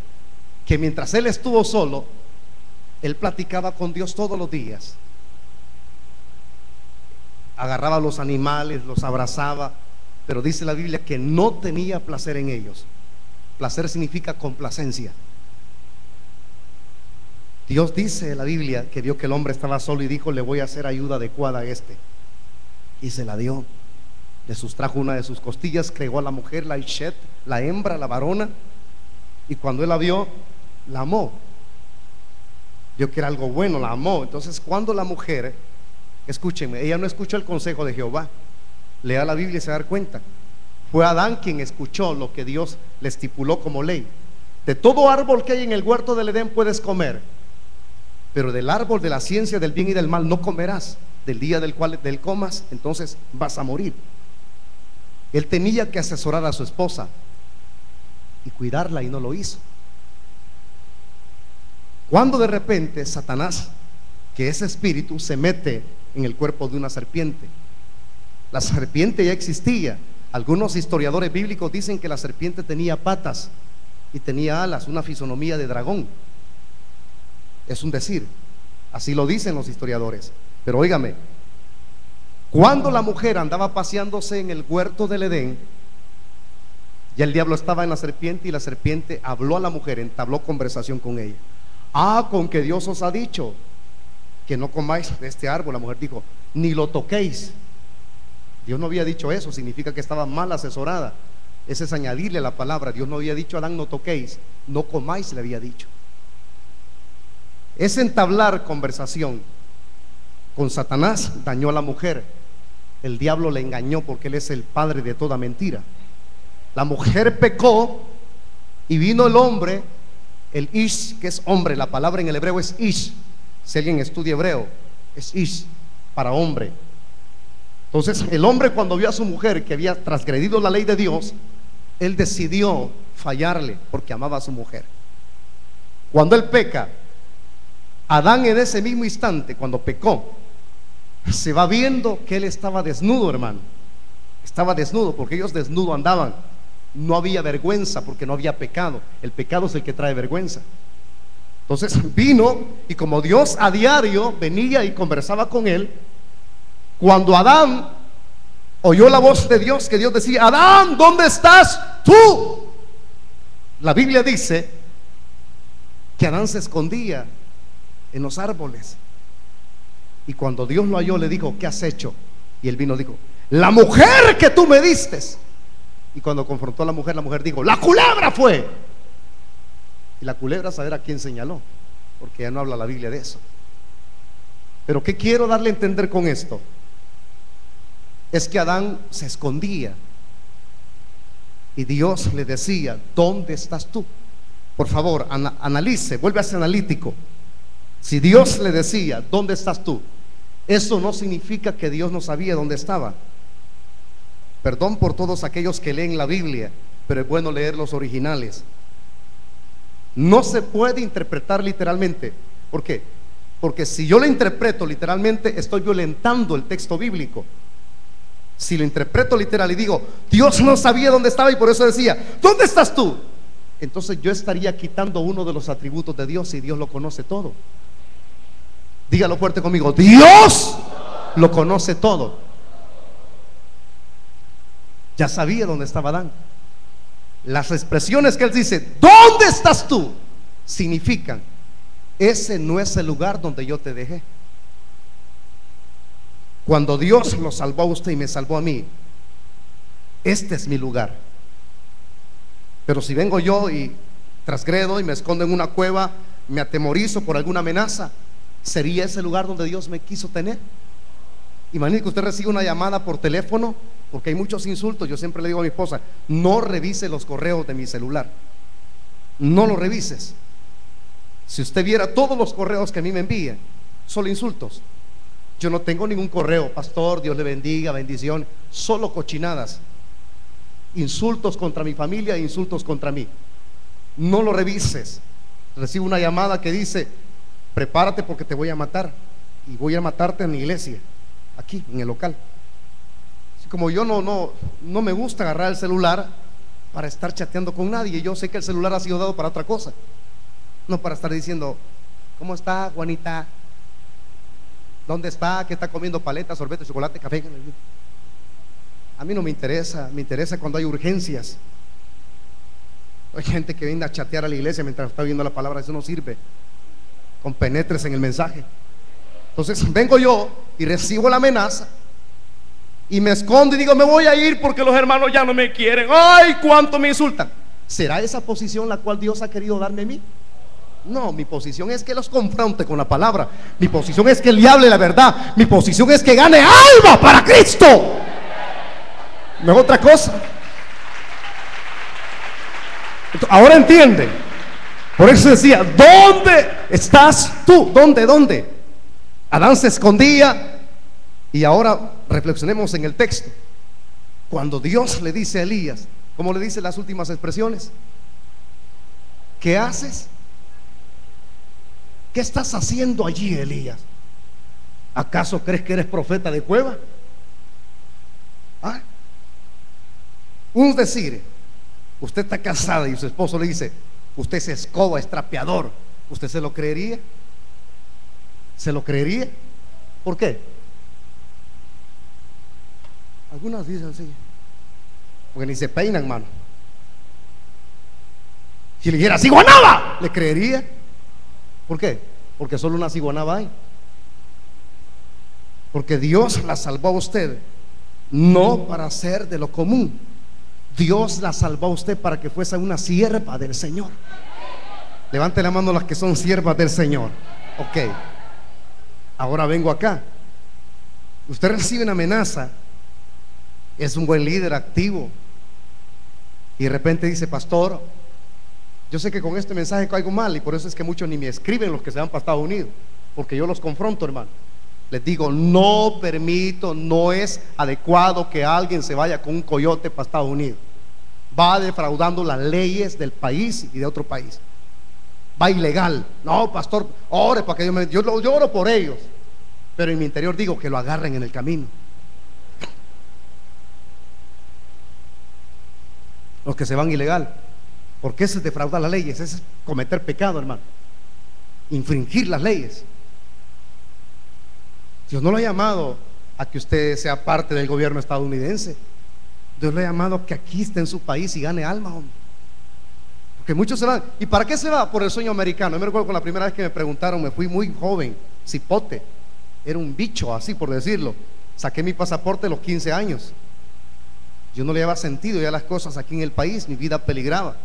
que mientras él estuvo solo, él platicaba con Dios todos los días? Agarraba a los animales, los abrazaba, pero dice la Biblia que no tenía placer en ellos. Placer significa complacencia. Dios dice en la Biblia que vio que el hombre estaba solo y dijo: le voy a hacer ayuda adecuada a este. Y se la dio. Le sustrajo una de sus costillas, creó a la mujer, la Ishet, la hembra, la varona. Y cuando él la vio, la amó. Vio que era algo bueno, la amó. Entonces, cuando la mujer, escúchenme, ella no escuchó el consejo de Jehová, lea la Biblia y se va a dar cuenta. Fue Adán quien escuchó lo que Dios le estipuló como ley. De todo árbol que hay en el huerto del Edén puedes comer, pero del árbol de la ciencia del bien y del mal no comerás. Del día del cual del comas, entonces vas a morir. Él tenía que asesorar a su esposa y cuidarla, y no lo hizo. Cuando de repente Satanás, que es espíritu, se mete en el cuerpo de una serpiente. La serpiente ya existía. Algunos historiadores bíblicos dicen que la serpiente tenía patas y tenía alas, una fisonomía de dragón. Es un decir, así lo dicen los historiadores. Pero óigame, cuando la mujer andaba paseándose en el huerto del Edén, ya el diablo estaba en la serpiente, y la serpiente habló a la mujer, entabló conversación con ella. Ah, con que Dios os ha dicho que no comáis de este árbol. La mujer dijo: ni lo toquéis. Dios no había dicho eso, significa que estaba mal asesorada. Ese es añadirle la palabra. Dios no había dicho a Adán: no toquéis, no comáis, le había dicho. Es entablar conversación con Satanás. Dañó a la mujer. El diablo le engañó, porque él es el padre de toda mentira. La mujer pecó y vino el hombre, el ish, que es hombre. La palabra en el hebreo es ish. Si alguien estudia hebreo, es ish, para hombre. Entonces el hombre, cuando vio a su mujer que había transgredido la ley de Dios, él decidió fallarle porque amaba a su mujer. Cuando él peca, Adán en ese mismo instante, cuando pecó, se va viendo que él estaba desnudo, hermano. Estaba desnudo, porque ellos desnudo andaban. No había vergüenza, porque no había pecado. El pecado es el que trae vergüenza. Entonces vino, y como Dios a diario venía y conversaba con él, cuando Adán oyó la voz de Dios, que Dios decía: Adán, ¿dónde estás tú? La Biblia dice que Adán se escondía en los árboles, y cuando Dios lo halló, le dijo: ¿qué has hecho? Y él vino y dijo: la mujer que tú me diste. Y cuando confrontó a la mujer, la mujer dijo: la culebra fue. Y la culebra, a saber a quién señaló, porque ya no habla la Biblia de eso. Pero ¿qué quiero darle a entender con esto? Es que Adán se escondía y Dios le decía: ¿dónde estás tú? Por favor, ana, analice, vuelve a ser analítico. Si Dios le decía: ¿dónde estás tú?, eso no significa que Dios no sabía dónde estaba. Perdón por todos aquellos que leen la Biblia, pero es bueno leer los originales. No se puede interpretar literalmente. ¿Por qué? Porque si yo lo interpreto literalmente, estoy violentando el texto bíblico. Si lo interpreto literal y digo: Dios no sabía dónde estaba y por eso decía: ¿dónde estás tú?, entonces yo estaría quitando uno de los atributos de Dios, y Dios lo conoce todo. Dígalo fuerte conmigo: Dios lo conoce todo. Ya sabía dónde estaba Adán. Las expresiones que él dice: ¿dónde estás tú?, significan: ese no es el lugar donde yo te dejé. Cuando Dios lo salvó a usted y me salvó a mí, este es mi lugar. Pero si vengo yo y transgredo y me escondo en una cueva, me atemorizo por alguna amenaza, ¿sería ese lugar donde Dios me quiso tener? Imagínese que usted recibe una llamada por teléfono, porque hay muchos insultos. Yo siempre le digo a mi esposa: no revise los correos de mi celular, no lo revises. Si usted viera todos los correos que a mí me envían, solo insultos. Yo no tengo ningún correo: pastor, Dios le bendiga, bendición. Solo cochinadas, insultos contra mi familia, insultos contra mí. No lo revises. Recibo una llamada que dice: prepárate porque te voy a matar, y voy a matarte en mi iglesia, aquí en el local. Como yo no, no, no me gusta agarrar el celular para estar chateando con nadie. Yo sé que el celular ha sido dado para otra cosa, no para estar diciendo: ¿cómo está Juanita?, ¿dónde está?, ¿qué está comiendo? Paletas, sorbete, chocolate, café. A mí no me interesa. Me interesa cuando hay urgencias. Hay gente que viene a chatear a la iglesia mientras está viendo la palabra. Eso no sirve. Compenétrese en el mensaje. Entonces vengo yo y recibo la amenaza y me escondo y digo: me voy a ir porque los hermanos ya no me quieren. ¡Ay, cuánto me insultan! ¿Será esa posición la cual Dios ha querido darme a mí? No, mi posición es que los confronte con la palabra. Mi posición es que le hable la verdad. Mi posición es que gane alma para Cristo. No es otra cosa. Ahora entienden. Por eso decía: ¿dónde estás tú? ¿Dónde? ¿Dónde? Adán se escondía. Y ahora reflexionemos en el texto. Cuando Dios le dice a Elías, ¿cómo le dice las últimas expresiones? ¿Qué haces? ¿Qué estás haciendo allí, Elías? ¿Acaso crees que eres profeta de cueva? ¿Ah? Un decir: usted está casada y su esposo le dice: usted es escoba, es trapeador. ¿Usted se lo creería? ¿Se lo creería? ¿Por qué? Algunas dicen así, porque ni se peinan, mano. Si le dijera ciguanaba, le creería. ¿Por qué? Porque solo una ciguanaba hay. Porque Dios la salvó a usted no para hacer de lo común. Dios la salvó a usted para que fuese una sierva del Señor. Levante la mano las que son siervas del Señor. Ok, ahora vengo acá. Usted recibe una amenaza. Es un buen líder activo. Y de repente dice: pastor, yo sé que con este mensaje caigo mal, y por eso es que muchos ni me escriben, los que se van para Estados Unidos, porque yo los confronto, hermano. Les digo: no permito, no es adecuado que alguien se vaya con un coyote para Estados Unidos. Va defraudando las leyes del país y de otro país. Va ilegal. No, pastor, ore para que yo me... Yo, yo oro por ellos, pero en mi interior digo que lo agarren en el camino. Los que se van ilegal, porque eso es defraudar las leyes, eso es cometer pecado, hermano, infringir las leyes. Dios no lo ha llamado a que usted sea parte del gobierno estadounidense. Dios lo ha llamado a que aquí esté en su país y gane alma, hombre. Porque muchos se van. ¿Y para qué se va? Por el sueño americano. Yo me recuerdo con la primera vez que me preguntaron, me fui muy joven, cipote, era un bicho así por decirlo. Saqué mi pasaporte a los quince años. Yo no le daba sentido ya las cosas aquí en el país, mi vida peligraba.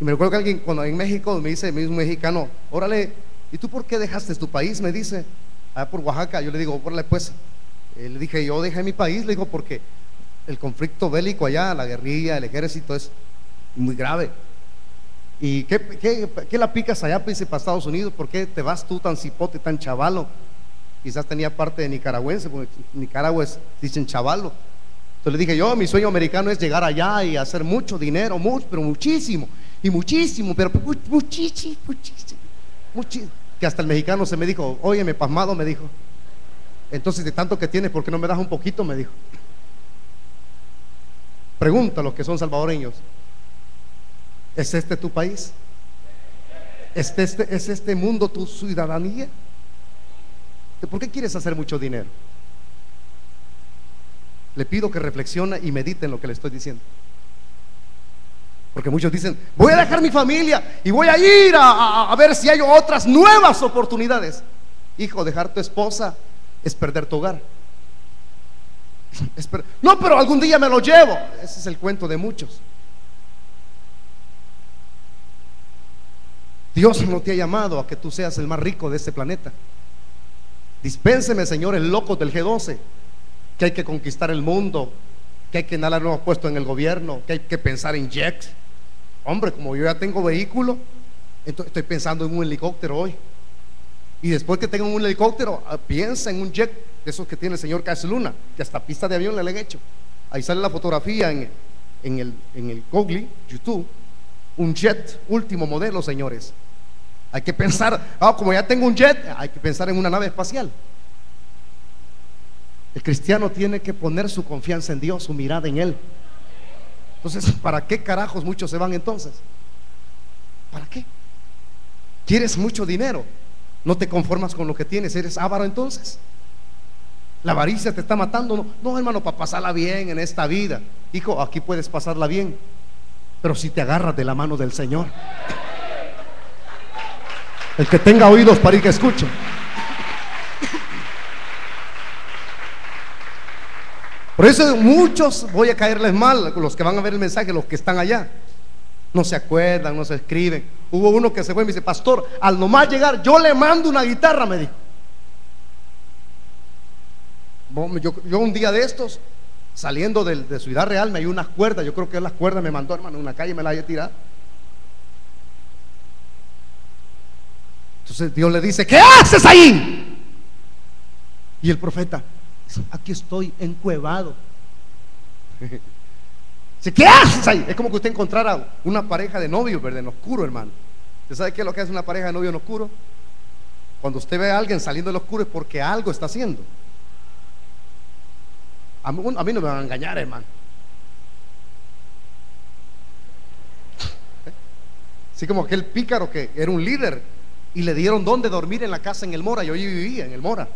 Y me recuerdo que alguien, cuando en México, me dice, me dice un mexicano, órale, ¿y tú por qué dejaste tu país? Me dice, allá por Oaxaca. Yo le digo, órale pues, eh, le dije, yo dejé mi país, le digo, porque el conflicto bélico allá, la guerrilla, el ejército es muy grave. ¿Y qué, qué, qué la picas allá, príncipe, a Estados Unidos? ¿Por qué te vas tú tan cipote, tan chavalo? Quizás tenía parte de nicaragüense, porque en Nicaragua es, dicen chavalo. Entonces le dije yo, mi sueño americano es llegar allá y hacer mucho dinero, mucho, pero muchísimo, y muchísimo, pero muchísimo, muchísimo, muchísimo. Que hasta el mexicano se me dijo, oye, me pasmado, me dijo, entonces de tanto que tienes, ¿por qué no me das un poquito? Me dijo. Pregunta a los que son salvadoreños, ¿es este tu país? ¿Es este, ¿Es este mundo tu ciudadanía? ¿Por qué quieres hacer mucho dinero? Le pido que reflexione y medite en lo que le estoy diciendo. Porque muchos dicen, voy a dejar mi familia y voy a ir a, a, a ver si hay otras nuevas oportunidades. Hijo, dejar tu esposa es perder tu hogar. Es per- no, pero algún día me lo llevo. Ese es el cuento de muchos. Dios no te ha llamado a que tú seas el más rico de este planeta. Dispénseme, señores locos del G doce, que hay que conquistar el mundo, que hay que nada nuevo puesto en el gobierno, que hay que pensar en jets. Hombre, como yo ya tengo vehículo, entonces estoy pensando en un helicóptero hoy. Y después que tengan un helicóptero, piensa en un jet de esos que tiene el señor Casluna, que hasta pista de avión le han hecho. Ahí sale la fotografía en, en el, en el Google, YouTube. Un jet último modelo, señores. Hay que pensar, ah, como ya tengo un jet, hay que pensar en una nave espacial. El cristiano tiene que poner su confianza en Dios, su mirada en Él. Entonces, ¿para qué carajos muchos se van entonces? ¿Para qué? ¿Quieres mucho dinero? ¿No te conformas con lo que tienes? ¿Eres avaro entonces? ¿La avaricia te está matando? No, no, hermano, para pasarla bien en esta vida. Hijo, aquí puedes pasarla bien, pero si te agarras de la mano del Señor. El que tenga oídos para ir que escuche. Por eso muchos, voy a caerles mal, los que van a ver el mensaje, los que están allá, no se acuerdan, no se escriben. Hubo uno que se fue y me dice, pastor, al nomás llegar yo le mando una guitarra, me dijo. Yo, yo un día de estos, saliendo de, de Ciudad Real, me dio unas cuerdas. Yo creo que las cuerdas me mandó, hermano, en una calle me las había tirado. Entonces Dios le dice, ¿qué haces ahí? Y el profeta, aquí estoy encuevado. Dice, ¿qué haces ahí? Es como que usted encontrara una pareja de novios, ¿verdad? En oscuro, hermano. ¿Usted sabe qué es lo que hace una pareja de novios en oscuro? Cuando usted ve a alguien saliendo del oscuro es porque algo está haciendo. A mí, a mí no me van a engañar, hermano. Así como aquel pícaro que era un líder y le dieron dónde dormir en la casa en el Mora. Yo allí vivía en el Mora.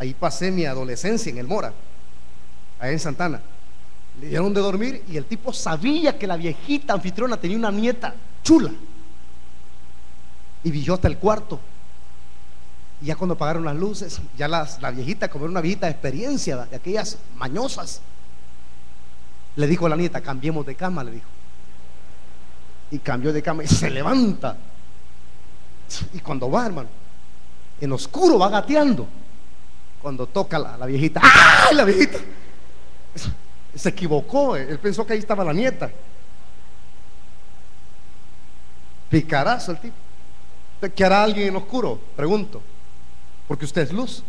Ahí pasé mi adolescencia en el Mora, ahí en Santana. Le dieron dónde dormir y el tipo sabía que la viejita anfitriona tenía una nieta chula y vio hasta el cuarto. Y ya cuando apagaron las luces, ya las, la viejita, como era una viejita de experiencia, de aquellas mañosas, le dijo a la nieta, cambiemos de cama, le dijo. Y cambió de cama y se levanta. Y cuando va, hermano, en oscuro va gateando. Cuando toca la, la viejita, ¡ah! La viejita se equivocó. Él pensó que ahí estaba la nieta. Picarazo el tipo. ¿Qué hará alguien en oscuro? Pregunto. Porque usted es luz.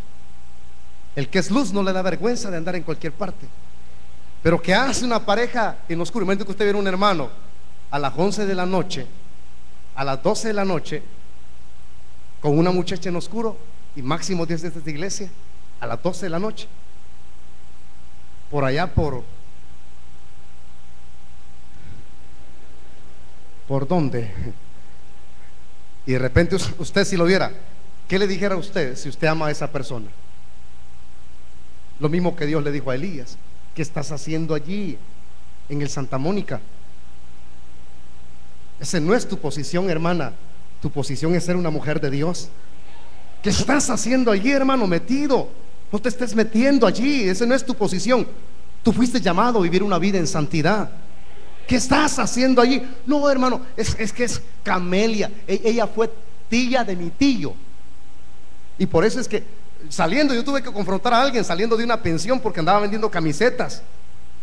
El que es luz no le da vergüenza de andar en cualquier parte. Pero ¿qué hace una pareja en oscuro? Imagínate que usted viera un hermano a las once de la noche, a las doce de la noche, con una muchacha en oscuro, y máximo diez de esta iglesia, a las doce de la noche, por allá por por dónde. Y de repente usted, si lo viera, ¿qué le dijera a usted si usted ama a esa persona? Lo mismo que Dios le dijo a Elías, ¿qué estás haciendo allí en el Santa Mónica? Esa no es tu posición, hermana. Tu posición es ser una mujer de Dios. ¿Qué estás haciendo allí, hermano, metido? No te estés metiendo allí, esa no es tu posición. Tú fuiste llamado a vivir una vida en santidad. ¿Qué estás haciendo allí? No, hermano, es, es que es Camelia. Ella fue tía de mi tío. Y por eso es que saliendo, yo tuve que confrontar a alguien saliendo de una pensión porque andaba vendiendo camisetas.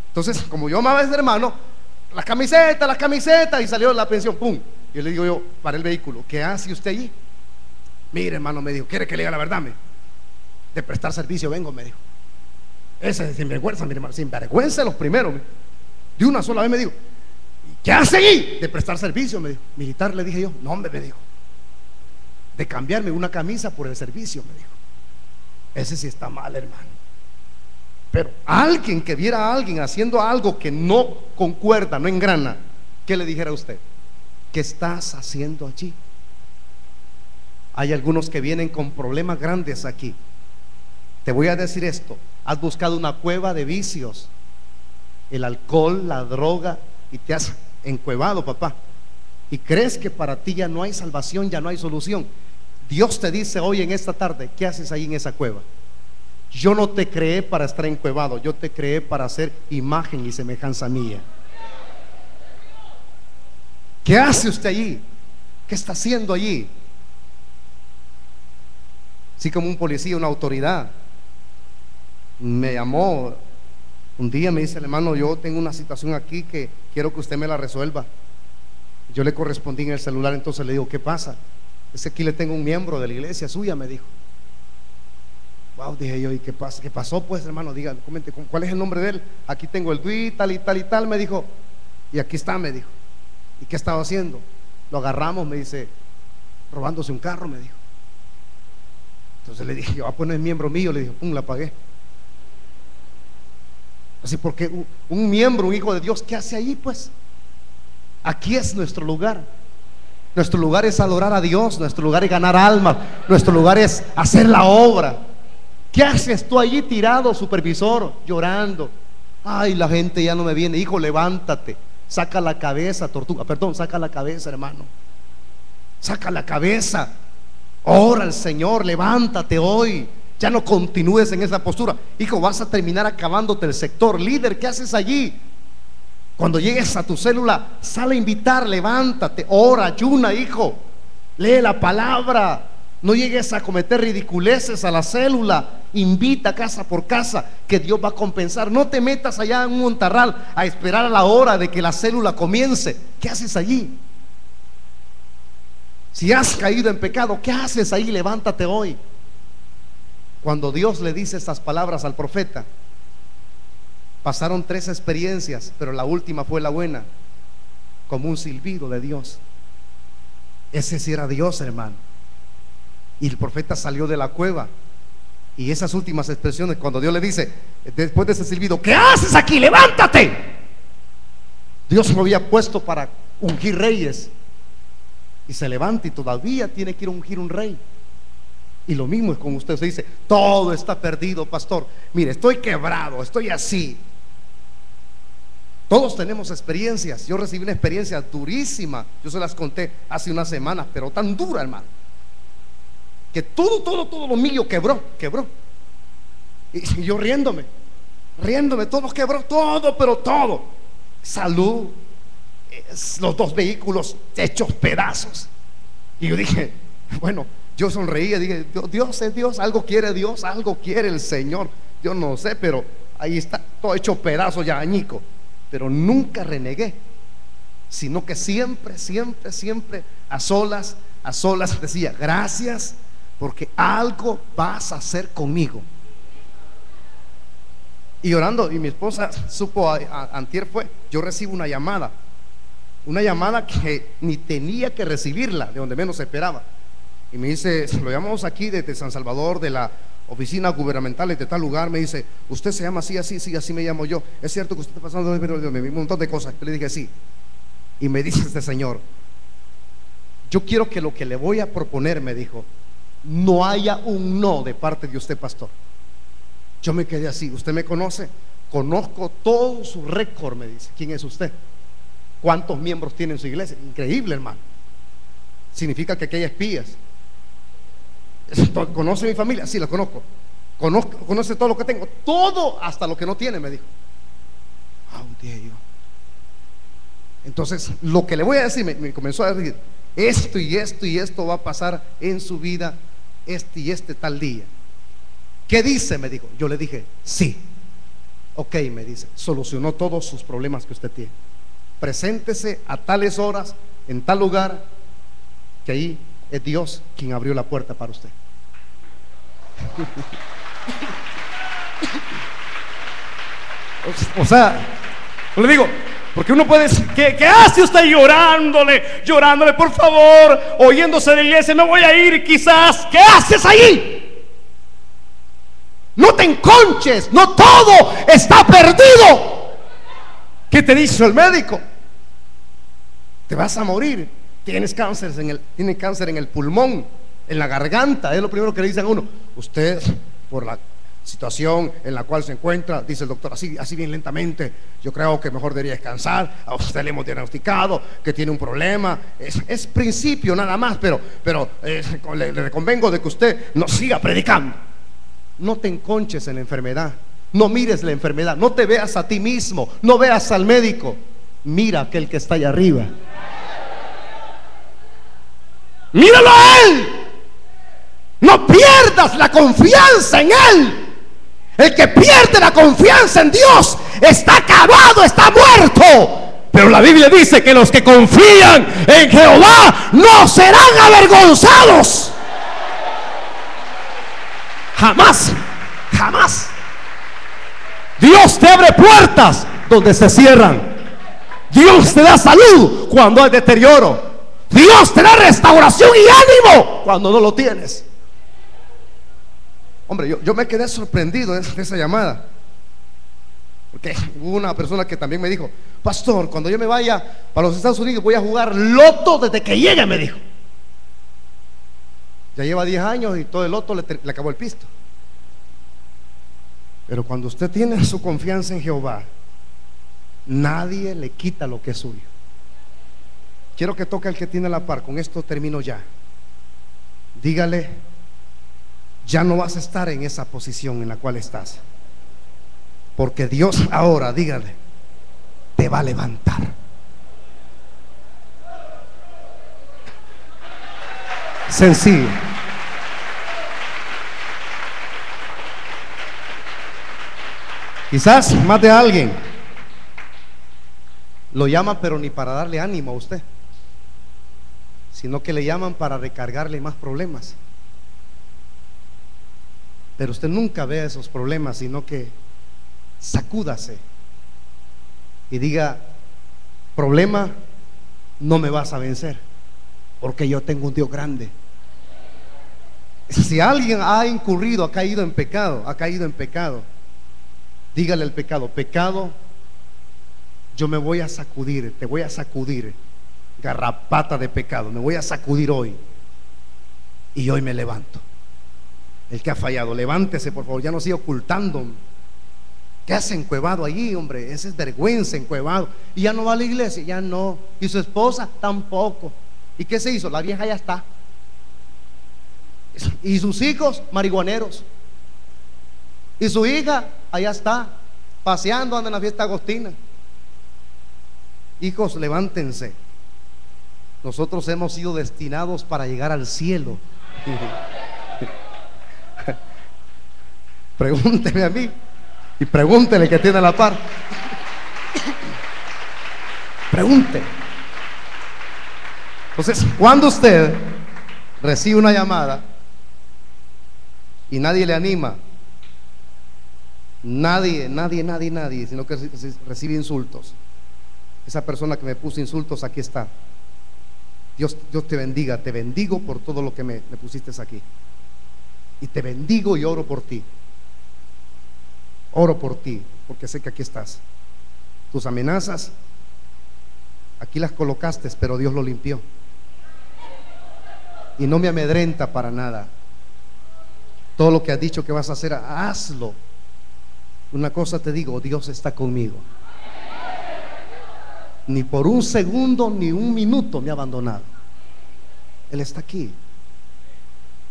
Entonces, como yo amaba a ese hermano, la camiseta, la camiseta, y salió de la pensión, ¡pum! Y le digo yo, para el vehículo, ¿qué hace usted allí? Mire, hermano, me dijo, ¿quiere que le diga la verdad? Me? De prestar servicio vengo, me dijo. Ese es sinvergüenza, mi hermano, sinvergüenza los primeros. Me. De una sola vez me dijo, ¿qué hace allí? De prestar servicio, me dijo. Militar, le dije yo. No, hombre, me dijo. De cambiarme una camisa por el servicio, me dijo. Ese sí está mal, hermano. Pero alguien que viera a alguien haciendo algo que no concuerda, no engrana, ¿qué le dijera a usted? ¿Qué estás haciendo allí? Hay algunos que vienen con problemas grandes aquí. Te voy a decir esto: has buscado una cueva de vicios, el alcohol, la droga, y te has encuevado, papá, y crees que para ti ya no hay salvación, ya no hay solución. Dios te dice hoy en esta tarde, ¿qué haces ahí en esa cueva? Yo no te creé para estar encuevado, yo te creé para ser imagen y semejanza mía. ¿Qué hace usted allí? ¿Qué está haciendo allí? Así como un policía, una autoridad me llamó un día, me dice, hermano, yo tengo una situación aquí que quiero que usted me la resuelva. Yo le correspondí en el celular, entonces le digo, ¿qué pasa? Es que aquí le tengo un miembro de la iglesia suya, me dijo. Wow, dije yo, ¿y qué pasó? ¿Qué pasó, pues, hermano? Diga, comente, ¿cuál es el nombre de él? Aquí tengo el D U I, tal y tal y tal, me dijo. Y aquí está, me dijo. ¿Y qué estaba haciendo? Lo agarramos, me dice, robándose un carro, me dijo. Entonces le dije, yo, ah, pues no es miembro mío, le dije, pum, la pagué. Así porque un, un miembro, un hijo de Dios, ¿qué hace allí, pues? Aquí es nuestro lugar. Nuestro lugar es adorar a Dios, nuestro lugar es ganar almas, nuestro lugar es hacer la obra. ¿Qué haces tú allí tirado, supervisor, llorando? Ay, la gente ya no me viene. Hijo, levántate, saca la cabeza, tortuga, perdón, saca la cabeza, hermano. Saca la cabeza, ora al Señor, levántate hoy. Ya no continúes en esa postura. Hijo, vas a terminar acabándote el sector. Líder, ¿qué haces allí? Cuando llegues a tu célula, sal a invitar, levántate, ora, ayuna, hijo. Lee la palabra. No llegues a cometer ridiculeces a la célula. Invita casa por casa, que Dios va a compensar. No te metas allá en un montarral a esperar a la hora de que la célula comience. ¿Qué haces allí? Si has caído en pecado, ¿qué haces ahí? Levántate hoy. Cuando Dios le dice estas palabras al profeta, pasaron tres experiencias, pero la última fue la buena, como un silbido de Dios. Ese sí era Dios, hermano. Y el profeta salió de la cueva. Y esas últimas expresiones, cuando Dios le dice, después de ese silbido, ¿qué haces aquí? ¡Levántate! Dios lo había puesto para ungir reyes, y se levanta y todavía tiene que ir a ungir un rey. Y lo mismo es con usted. Se dice, todo está perdido, pastor, mire, estoy quebrado, estoy así. Todos tenemos experiencias. Yo recibí una experiencia durísima. Yo se las conté hace unas semanas, pero tan dura, hermano, que todo, todo, todo lo mío quebró, quebró. Y yo riéndome, riéndome, todo quebró, todo, pero todo. Salud, los dos vehículos hechos pedazos. Y yo dije, bueno, yo sonreía, dije, Dios es Dios, algo quiere Dios, algo quiere el Señor. Yo no sé, pero ahí está, todo hecho pedazos ya, añico. Pero nunca renegué, sino que siempre, siempre, siempre a solas, a solas decía, gracias, porque algo vas a hacer conmigo. Y llorando, y mi esposa supo, a, a, antier fue, yo recibo una llamada, una llamada que ni tenía que recibirla, de donde menos esperaba. Y me dice, lo llamamos aquí desde San Salvador, de la oficina gubernamental de tal lugar. Me dice, usted se llama así, así, sí, así me llamo yo. Es cierto que usted está pasando un montón de cosas. Yo le dije, sí. Y me dice este señor, yo quiero que lo que le voy a proponer, me dijo, no haya un no de parte de usted, pastor. Yo me quedé así. ¿Usted me conoce? Conozco todo su récord, me dice. ¿Quién es usted? ¿Cuántos miembros tiene en su iglesia? Increíble, hermano. Significa que aquí hay espías. ¿Conoce mi familia? Sí, la conozco. Conozco, conoce todo lo que tengo, todo hasta lo que no tiene, me dijo. Oh, dije yo. Entonces, lo que le voy a decir, me, me comenzó a decir, esto y esto y esto va a pasar en su vida, este y este tal día. ¿Qué dice?, me dijo. Yo le dije, sí. Ok, me dice, solucionó todos sus problemas que usted tiene. Preséntese a tales horas, en tal lugar, que ahí es Dios quien abrió la puerta para usted. O sea, le digo, porque uno puede decir, ¿qué, qué hace usted llorándole, llorándole, por favor, oyéndose de la iglesia? No voy a ir, quizás. ¿Qué haces ahí? No te enconches, no todo está perdido. ¿Qué te dice el médico? Te vas a morir. Tienes cáncer en el, tiene cáncer en el pulmón, en la garganta. Es lo primero que le dicen a uno. Usted, por la situación en la cual se encuentra, dice el doctor así, así bien lentamente, yo creo que mejor debería descansar. A usted le hemos diagnosticado que tiene un problema. Es, es principio nada más, pero, pero eh, le, le convengo de que usted no siga predicando. No te enconches en la enfermedad. No mires la enfermedad. No te veas a ti mismo. No veas al médico. Mira aquel que está allá arriba. Míralo a él. No pierdas la confianza en Él. El que pierde la confianza en Dios está acabado, está muerto. Pero la Biblia dice que los que confían en Jehová no serán avergonzados. Jamás, jamás. Dios te abre puertas donde se cierran. Dios te da salud cuando hay deterioro. Dios te da restauración y ánimo cuando no lo tienes. Hombre, yo, yo me quedé sorprendido de esa llamada. Porque hubo una persona que también me dijo, pastor, cuando yo me vaya para los Estados Unidos voy a jugar loto desde que llegue, me dijo. Ya lleva diez años y todo el loto le, le acabó el pisto. Pero cuando usted tiene su confianza en Jehová, nadie le quita lo que es suyo. Quiero que toque al que tiene la par. Con esto termino ya. Dígale, ya no vas a estar en esa posición en la cual estás, porque Dios ahora, dígale, te va a levantar. Sencillo. Quizás más de alguien lo llama, pero ni para darle ánimo a usted, sino que le llaman para recargarle más problemas. Pero usted nunca vea esos problemas, sino que sacúdase y diga, problema, no me vas a vencer, porque yo tengo un Dios grande. Si alguien ha incurrido, ha caído en pecado, ha caído en pecado, dígale al pecado, pecado, yo me voy a sacudir, te voy a sacudir, garrapata de pecado, me voy a sacudir hoy, y hoy me levanto. El que ha fallado, levántese, por favor, ya no siga ocultando. ¿Qué hace encuevado allí, hombre? Esa es vergüenza, encuevado. Y ya no va a la iglesia, ya no. Y su esposa tampoco. ¿Y qué se hizo? La vieja ya está. Y sus hijos, marihuaneros. Y su hija, allá está, paseando, anda en la fiesta agostina. Hijos, levántense. Nosotros hemos sido destinados para llegar al cielo. Pregúnteme a mí y pregúntele que tiene la par. Pregunte. Entonces, cuando usted recibe una llamada y nadie le anima, nadie, nadie, nadie, nadie, sino que recibe insultos. Esa persona que me puso insultos, aquí está. Dios, Dios te bendiga, te bendigo por todo lo que me, me pusiste aquí. Y te bendigo y oro por ti. Oro por ti, porque sé que aquí estás. Tus amenazas aquí las colocaste, pero Dios lo limpió. Y no me amedrenta para nada. Todo lo que has dicho que vas a hacer, hazlo. Una cosa te digo, Dios está conmigo. Ni por un segundo, ni un minuto me ha abandonado. Él está aquí.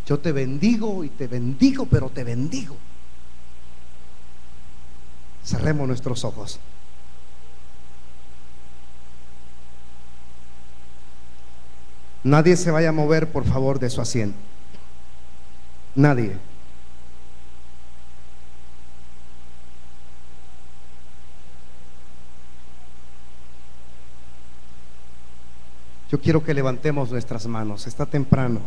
Yo te bendigo y te bendigo, pero te bendigo. Cerremos nuestros ojos. Nadie se vaya a mover, por favor, de su asiento. Nadie. Yo quiero que levantemos nuestras manos. Está temprano.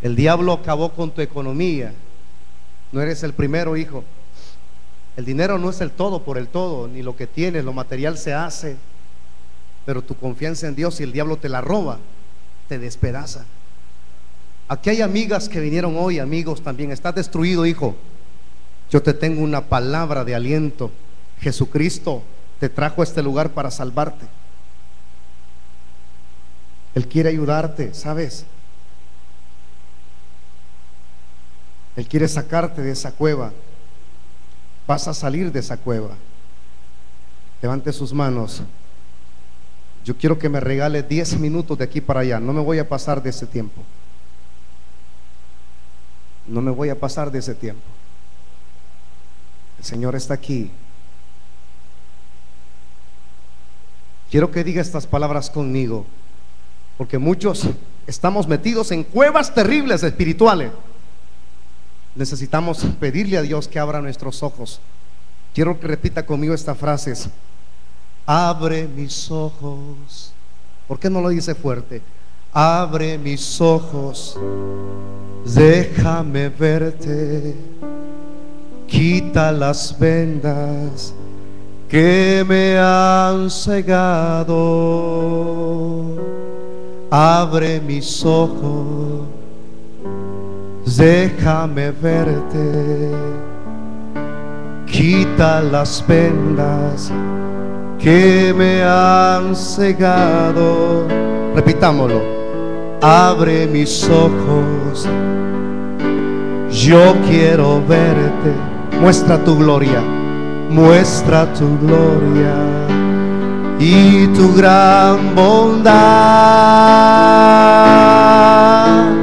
El diablo acabó con tu economía. No eres el primero, hijo. El dinero no es el todo por el todo, ni lo que tienes, lo material se hace, pero tu confianza en Dios, si el diablo te la roba, te despedaza. Aquí hay amigas que vinieron hoy, amigos también. Estás destruido, hijo. Yo te tengo una palabra de aliento. Jesucristo te trajo a este lugar para salvarte. Él quiere ayudarte, ¿sabes? Él quiere sacarte de esa cueva. Vas a salir de esa cueva. Levante sus manos. Yo quiero que me regale diez minutos de aquí para allá. No me voy a pasar de ese tiempo. No me voy a pasar de ese tiempo. El Señor está aquí. Quiero que diga estas palabras conmigo, porque muchos estamos metidos en cuevas terribles espirituales. Necesitamos pedirle a Dios que abra nuestros ojos. Quiero que repita conmigo estas frases. Abre mis ojos. ¿Por qué no lo dice fuerte? Abre mis ojos, déjame verte. Quita las vendas que me han cegado. Abre mis ojos, déjame verte. Quita las vendas que me han cegado. Repitámoslo. Abre mis ojos, yo quiero verte. Muestra tu gloria, muestra tu gloria y tu gran bondad.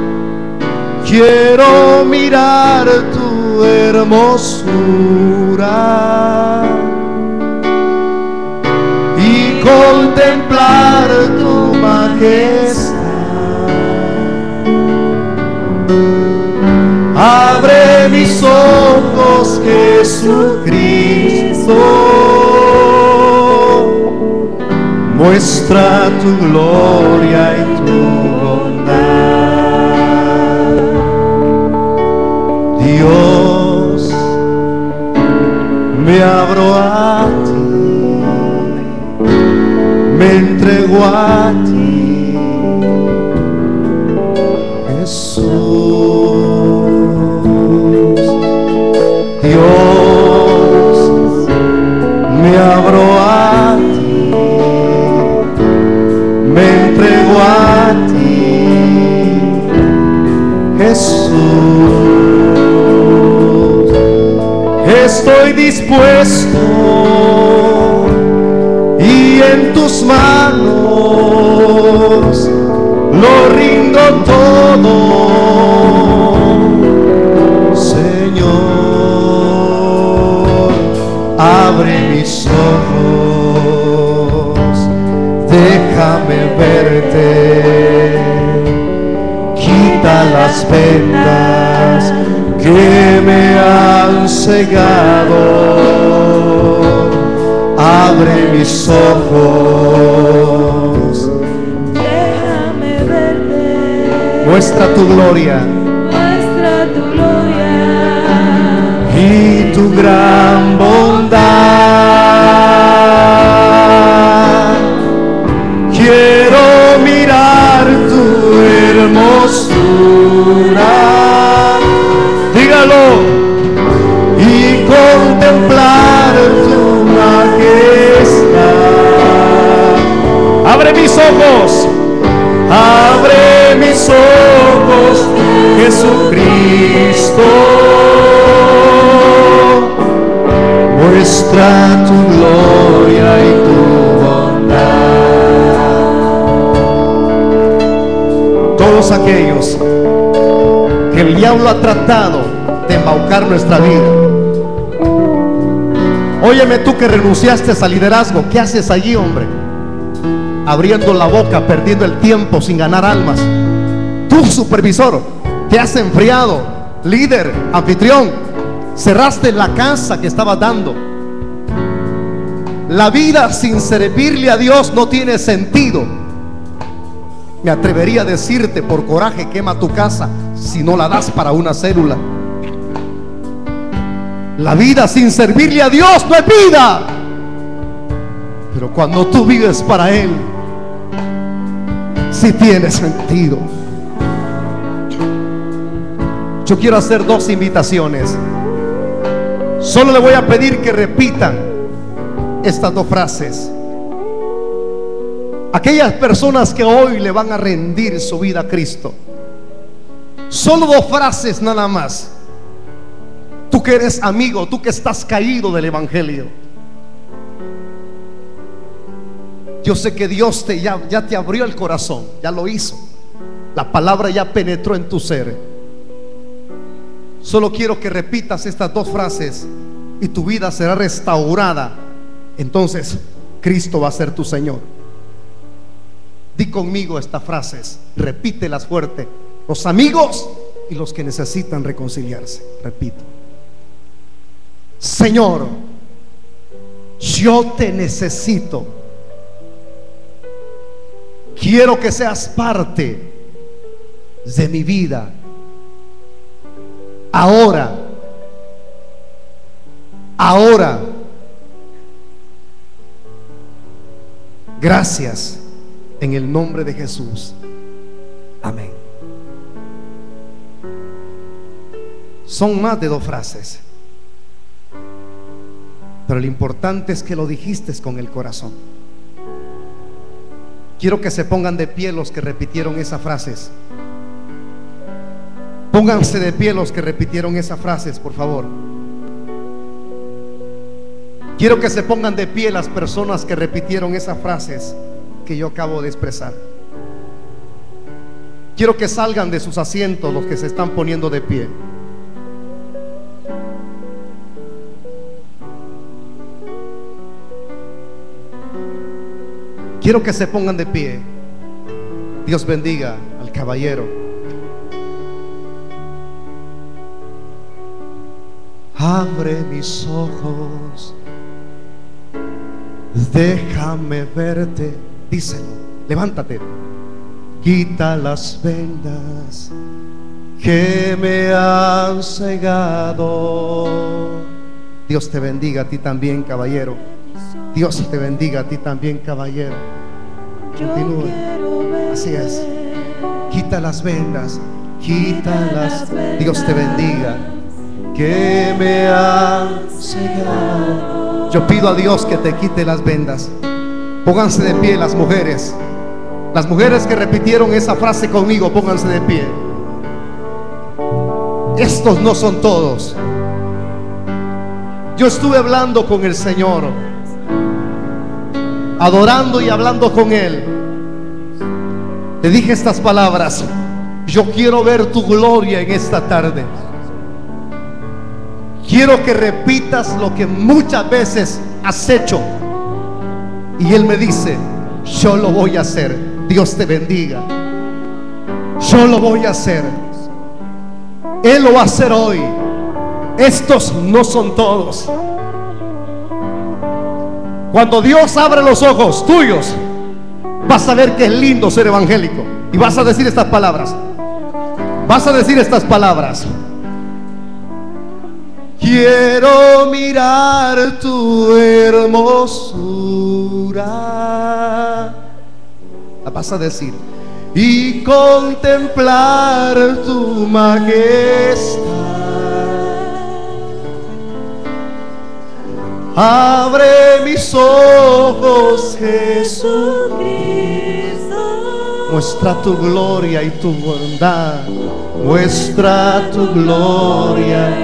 Quiero mirar tu hermosura y contemplar tu majestad. Abre mis ojos, Jesucristo. Muestra tu gloria y tu bondad. Dios, me abro a ti, me entrego a ti, Jesús. Dios, me abro a ti, me entrego a ti, Jesús. Estoy dispuesto y en tus manos lo rindo todo, Señor. Abre mis ojos, déjame verte, quita las vendas que me han cegado. Abre mis ojos, déjame verte. Muestra tu gloria, muestra tu gloria y tu gran bondad. Quiero mirar tu hermosura. Y contemplar tu majestad. Abre mis ojos, abre mis ojos, Jesucristo. Muestra tu gloria y tu bondad. Todos aquellos porque el diablo ha tratado de embaucar nuestra vida. Óyeme, tú que renunciaste al liderazgo, ¿qué haces allí, hombre? Abriendo la boca, perdiendo el tiempo, sin ganar almas. Tú, supervisor, te has enfriado. Líder, anfitrión, cerraste la casa que estabas dando. La vida sin servirle a Dios no tiene sentido. Me atrevería a decirte, por coraje, quema tu casa si no la das para una célula. La vida sin servirle a Dios no es vida. Pero cuando tú vives para Él, sí tiene sentido. Yo quiero hacer dos invitaciones. Solo le voy a pedir que repitan estas dos frases. Aquellas personas que hoy le van a rendir su vida a Cristo, solo dos frases nada más. Tú que eres amigo, tú que estás caído del evangelio, yo sé que Dios te, ya, ya te abrió el corazón, ya lo hizo. La palabra ya penetró en tu ser. Solo quiero que repitas estas dos frases y tu vida será restaurada. Entonces Cristo va a ser tu Señor. Di conmigo estas frases, repítelas fuerte. Los amigos y los que necesitan reconciliarse. Repito: Señor, yo te necesito. Quiero que seas parte de mi vida ahora. Ahora. Gracias. En el nombre de Jesús. Amén. Son más de dos frases, pero lo importante es que lo dijiste con el corazón. Quiero que se pongan de pie los que repitieron esas frases. Pónganse de pie los que repitieron esas frases, por favor. Quiero que se pongan de pie las personas que repitieron esas frases que yo acabo de expresar. Quiero que salgan de sus asientos los que se están poniendo de pie. Quiero que se pongan de pie. Dios bendiga al caballero. Abre mis ojos, déjame verte. Díselo, levántate. Quita las vendas que me han cegado. Dios te bendiga a ti también, caballero. Dios te bendiga a ti también, caballero. Continúe. Así es. Quita las vendas. Quita las. Dios te bendiga. Que me han cegado. Yo pido a Dios que te quite las vendas. Pónganse de pie las mujeres. Las mujeres que repitieron esa frase conmigo, pónganse de pie. Estos no son todos. Yo estuve hablando con el Señor, adorando y hablando con Él. Le dije estas palabras: yo quiero ver tu gloria en esta tarde. Quiero que repitas lo que muchas veces has hecho. Y Él me dice: yo lo voy a hacer. Dios te bendiga. Yo lo voy a hacer. Él lo va a hacer hoy. Estos no son todos. Cuando Dios abre los ojos tuyos, vas a ver que es lindo ser evangélico. Y vas a decir estas palabras. Vas a decir estas palabras: quiero mirar tu hermosura. La vas a decir. Y contemplar tu majestad. Abre mis ojos, Jesucristo. Muestra tu gloria y tu bondad. Muestra tu gloria.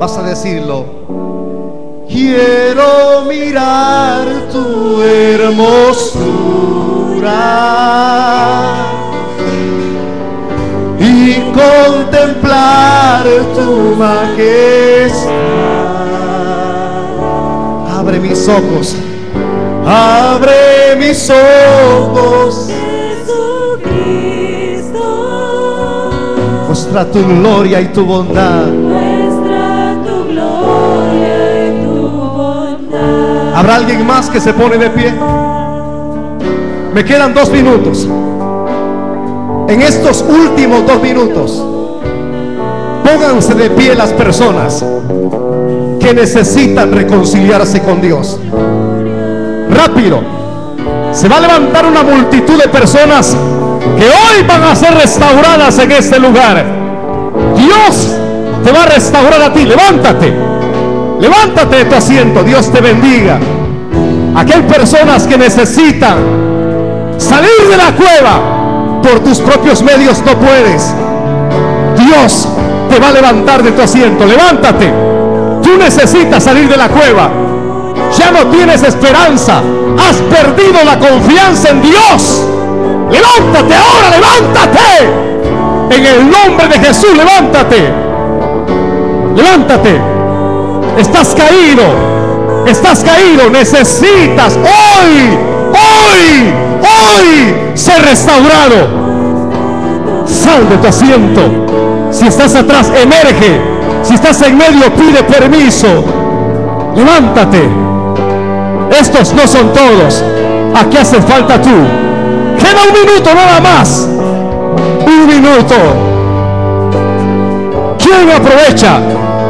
Vas a decirlo. Quiero mirar tu hermosura. contemplar tu majestad. Abre mis ojos, abre mis ojos, Jesucristo. Muestra tu gloria y tu bondad. Muestra tu gloria y tu bondad. ¿Habrá alguien más que se pone de pie? Me quedan dos minutos. En estos últimos dos minutos, pónganse de pie las personas que necesitan reconciliarse con Dios. Rápido, se va a levantar una multitud de personas que hoy van a ser restauradas en este lugar. Dios te va a restaurar a ti. Levántate, levántate de tu asiento. Dios te bendiga. Aquí hay personas que necesitan salir de la cueva. Por tus propios medios no puedes. Dios te va a levantar de tu asiento. Levántate. Tú necesitas salir de la cueva. Ya no tienes esperanza. Has perdido la confianza en Dios. Levántate ahora, levántate. En el nombre de Jesús, levántate. Levántate. Estás caído. Estás caído. Necesitas hoy, hoy, hoy ser restaurado. Sal de tu asiento. Si estás atrás, emerge. Si estás en medio, pide permiso. Levántate. Estos no son todos. Aquí hace falta tú. Queda un minuto nada más. Un minuto. ¿Quién aprovecha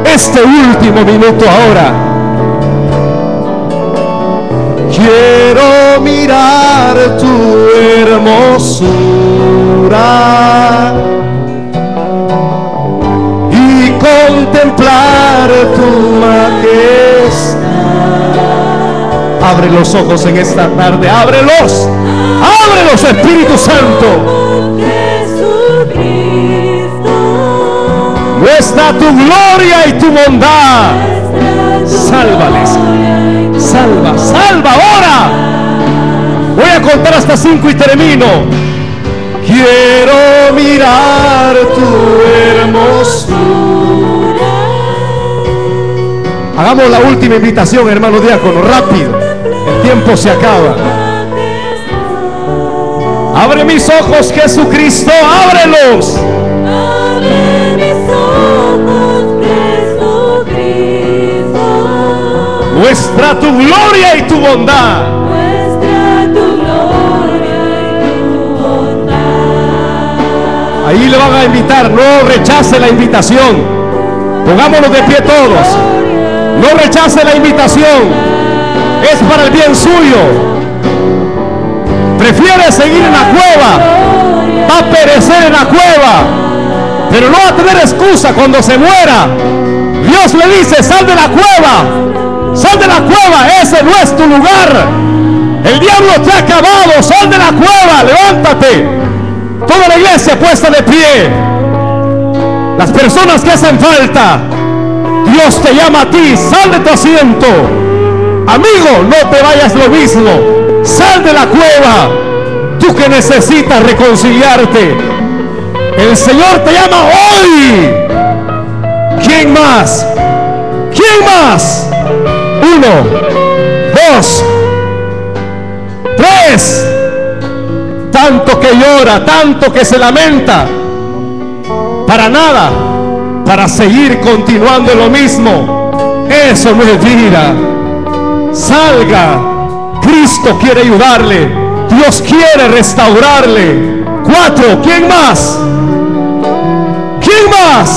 este último minuto ahora? Quiero mirar tu hermosura y contemplar tu majestad. Abre los ojos en esta tarde, ábrelos, ábrelos, Espíritu Santo. Muestra tu gloria y tu bondad. Sálvales. Salva, salva ahora. Voy a contar hasta cinco y termino. Quiero mirar tu hermosura. Hagamos la última invitación, hermano diácono, rápido. El tiempo se acaba. Abre mis ojos, Jesucristo, ábrelos. Muestra tu gloria y tu bondad. Muestra tu gloria y tu bondad. Ahí le van a invitar, no rechace la invitación. Pongámonos de pie todos. No rechace la invitación. Es para el bien suyo. Prefiere seguir en la cueva. Va a perecer en la cueva. Pero no va a tener excusa cuando se muera. Dios le dice, sal de la cueva. Sal de la cueva, ese no es tu lugar. El diablo te ha acabado. Sal de la cueva, levántate. Toda la iglesia puesta de pie. Las personas que hacen falta, Dios te llama a ti. Sal de tu asiento. Amigo, no te vayas lo mismo. Sal de la cueva. Tú que necesitas reconciliarte, el Señor te llama hoy. ¿Quién más? ¿Quién más? Uno, dos, tres. Tanto que llora, tanto que se lamenta. Para nada, para seguir continuando en lo mismo. Eso no es vida. Salga. Cristo quiere ayudarle. Dios quiere restaurarle. Cuatro, ¿quién más? ¿Quién más?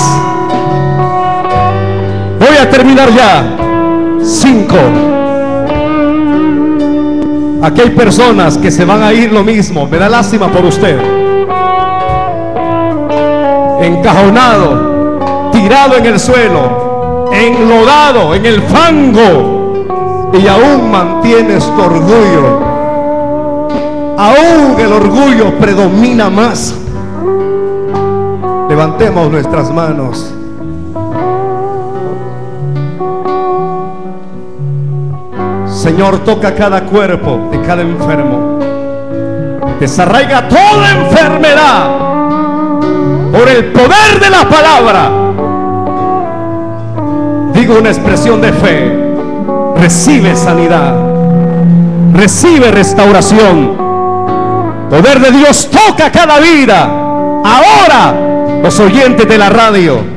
Voy a terminar ya. Cinco. Aquí hay personas que se van a ir lo mismo. Me da lástima por usted. Encajonado, tirado en el suelo, enlodado en el fango, y aún mantienes tu orgullo. Aún el orgullo predomina más. Levantemos nuestras manos. Señor, toca cada cuerpo de cada enfermo. Desarraiga toda enfermedad. Por por el poder de la palabra, digo una expresión de fe, recibe sanidad, recibe restauración. Poder de Dios toca cada vida. Ahora los oyentes de la radio,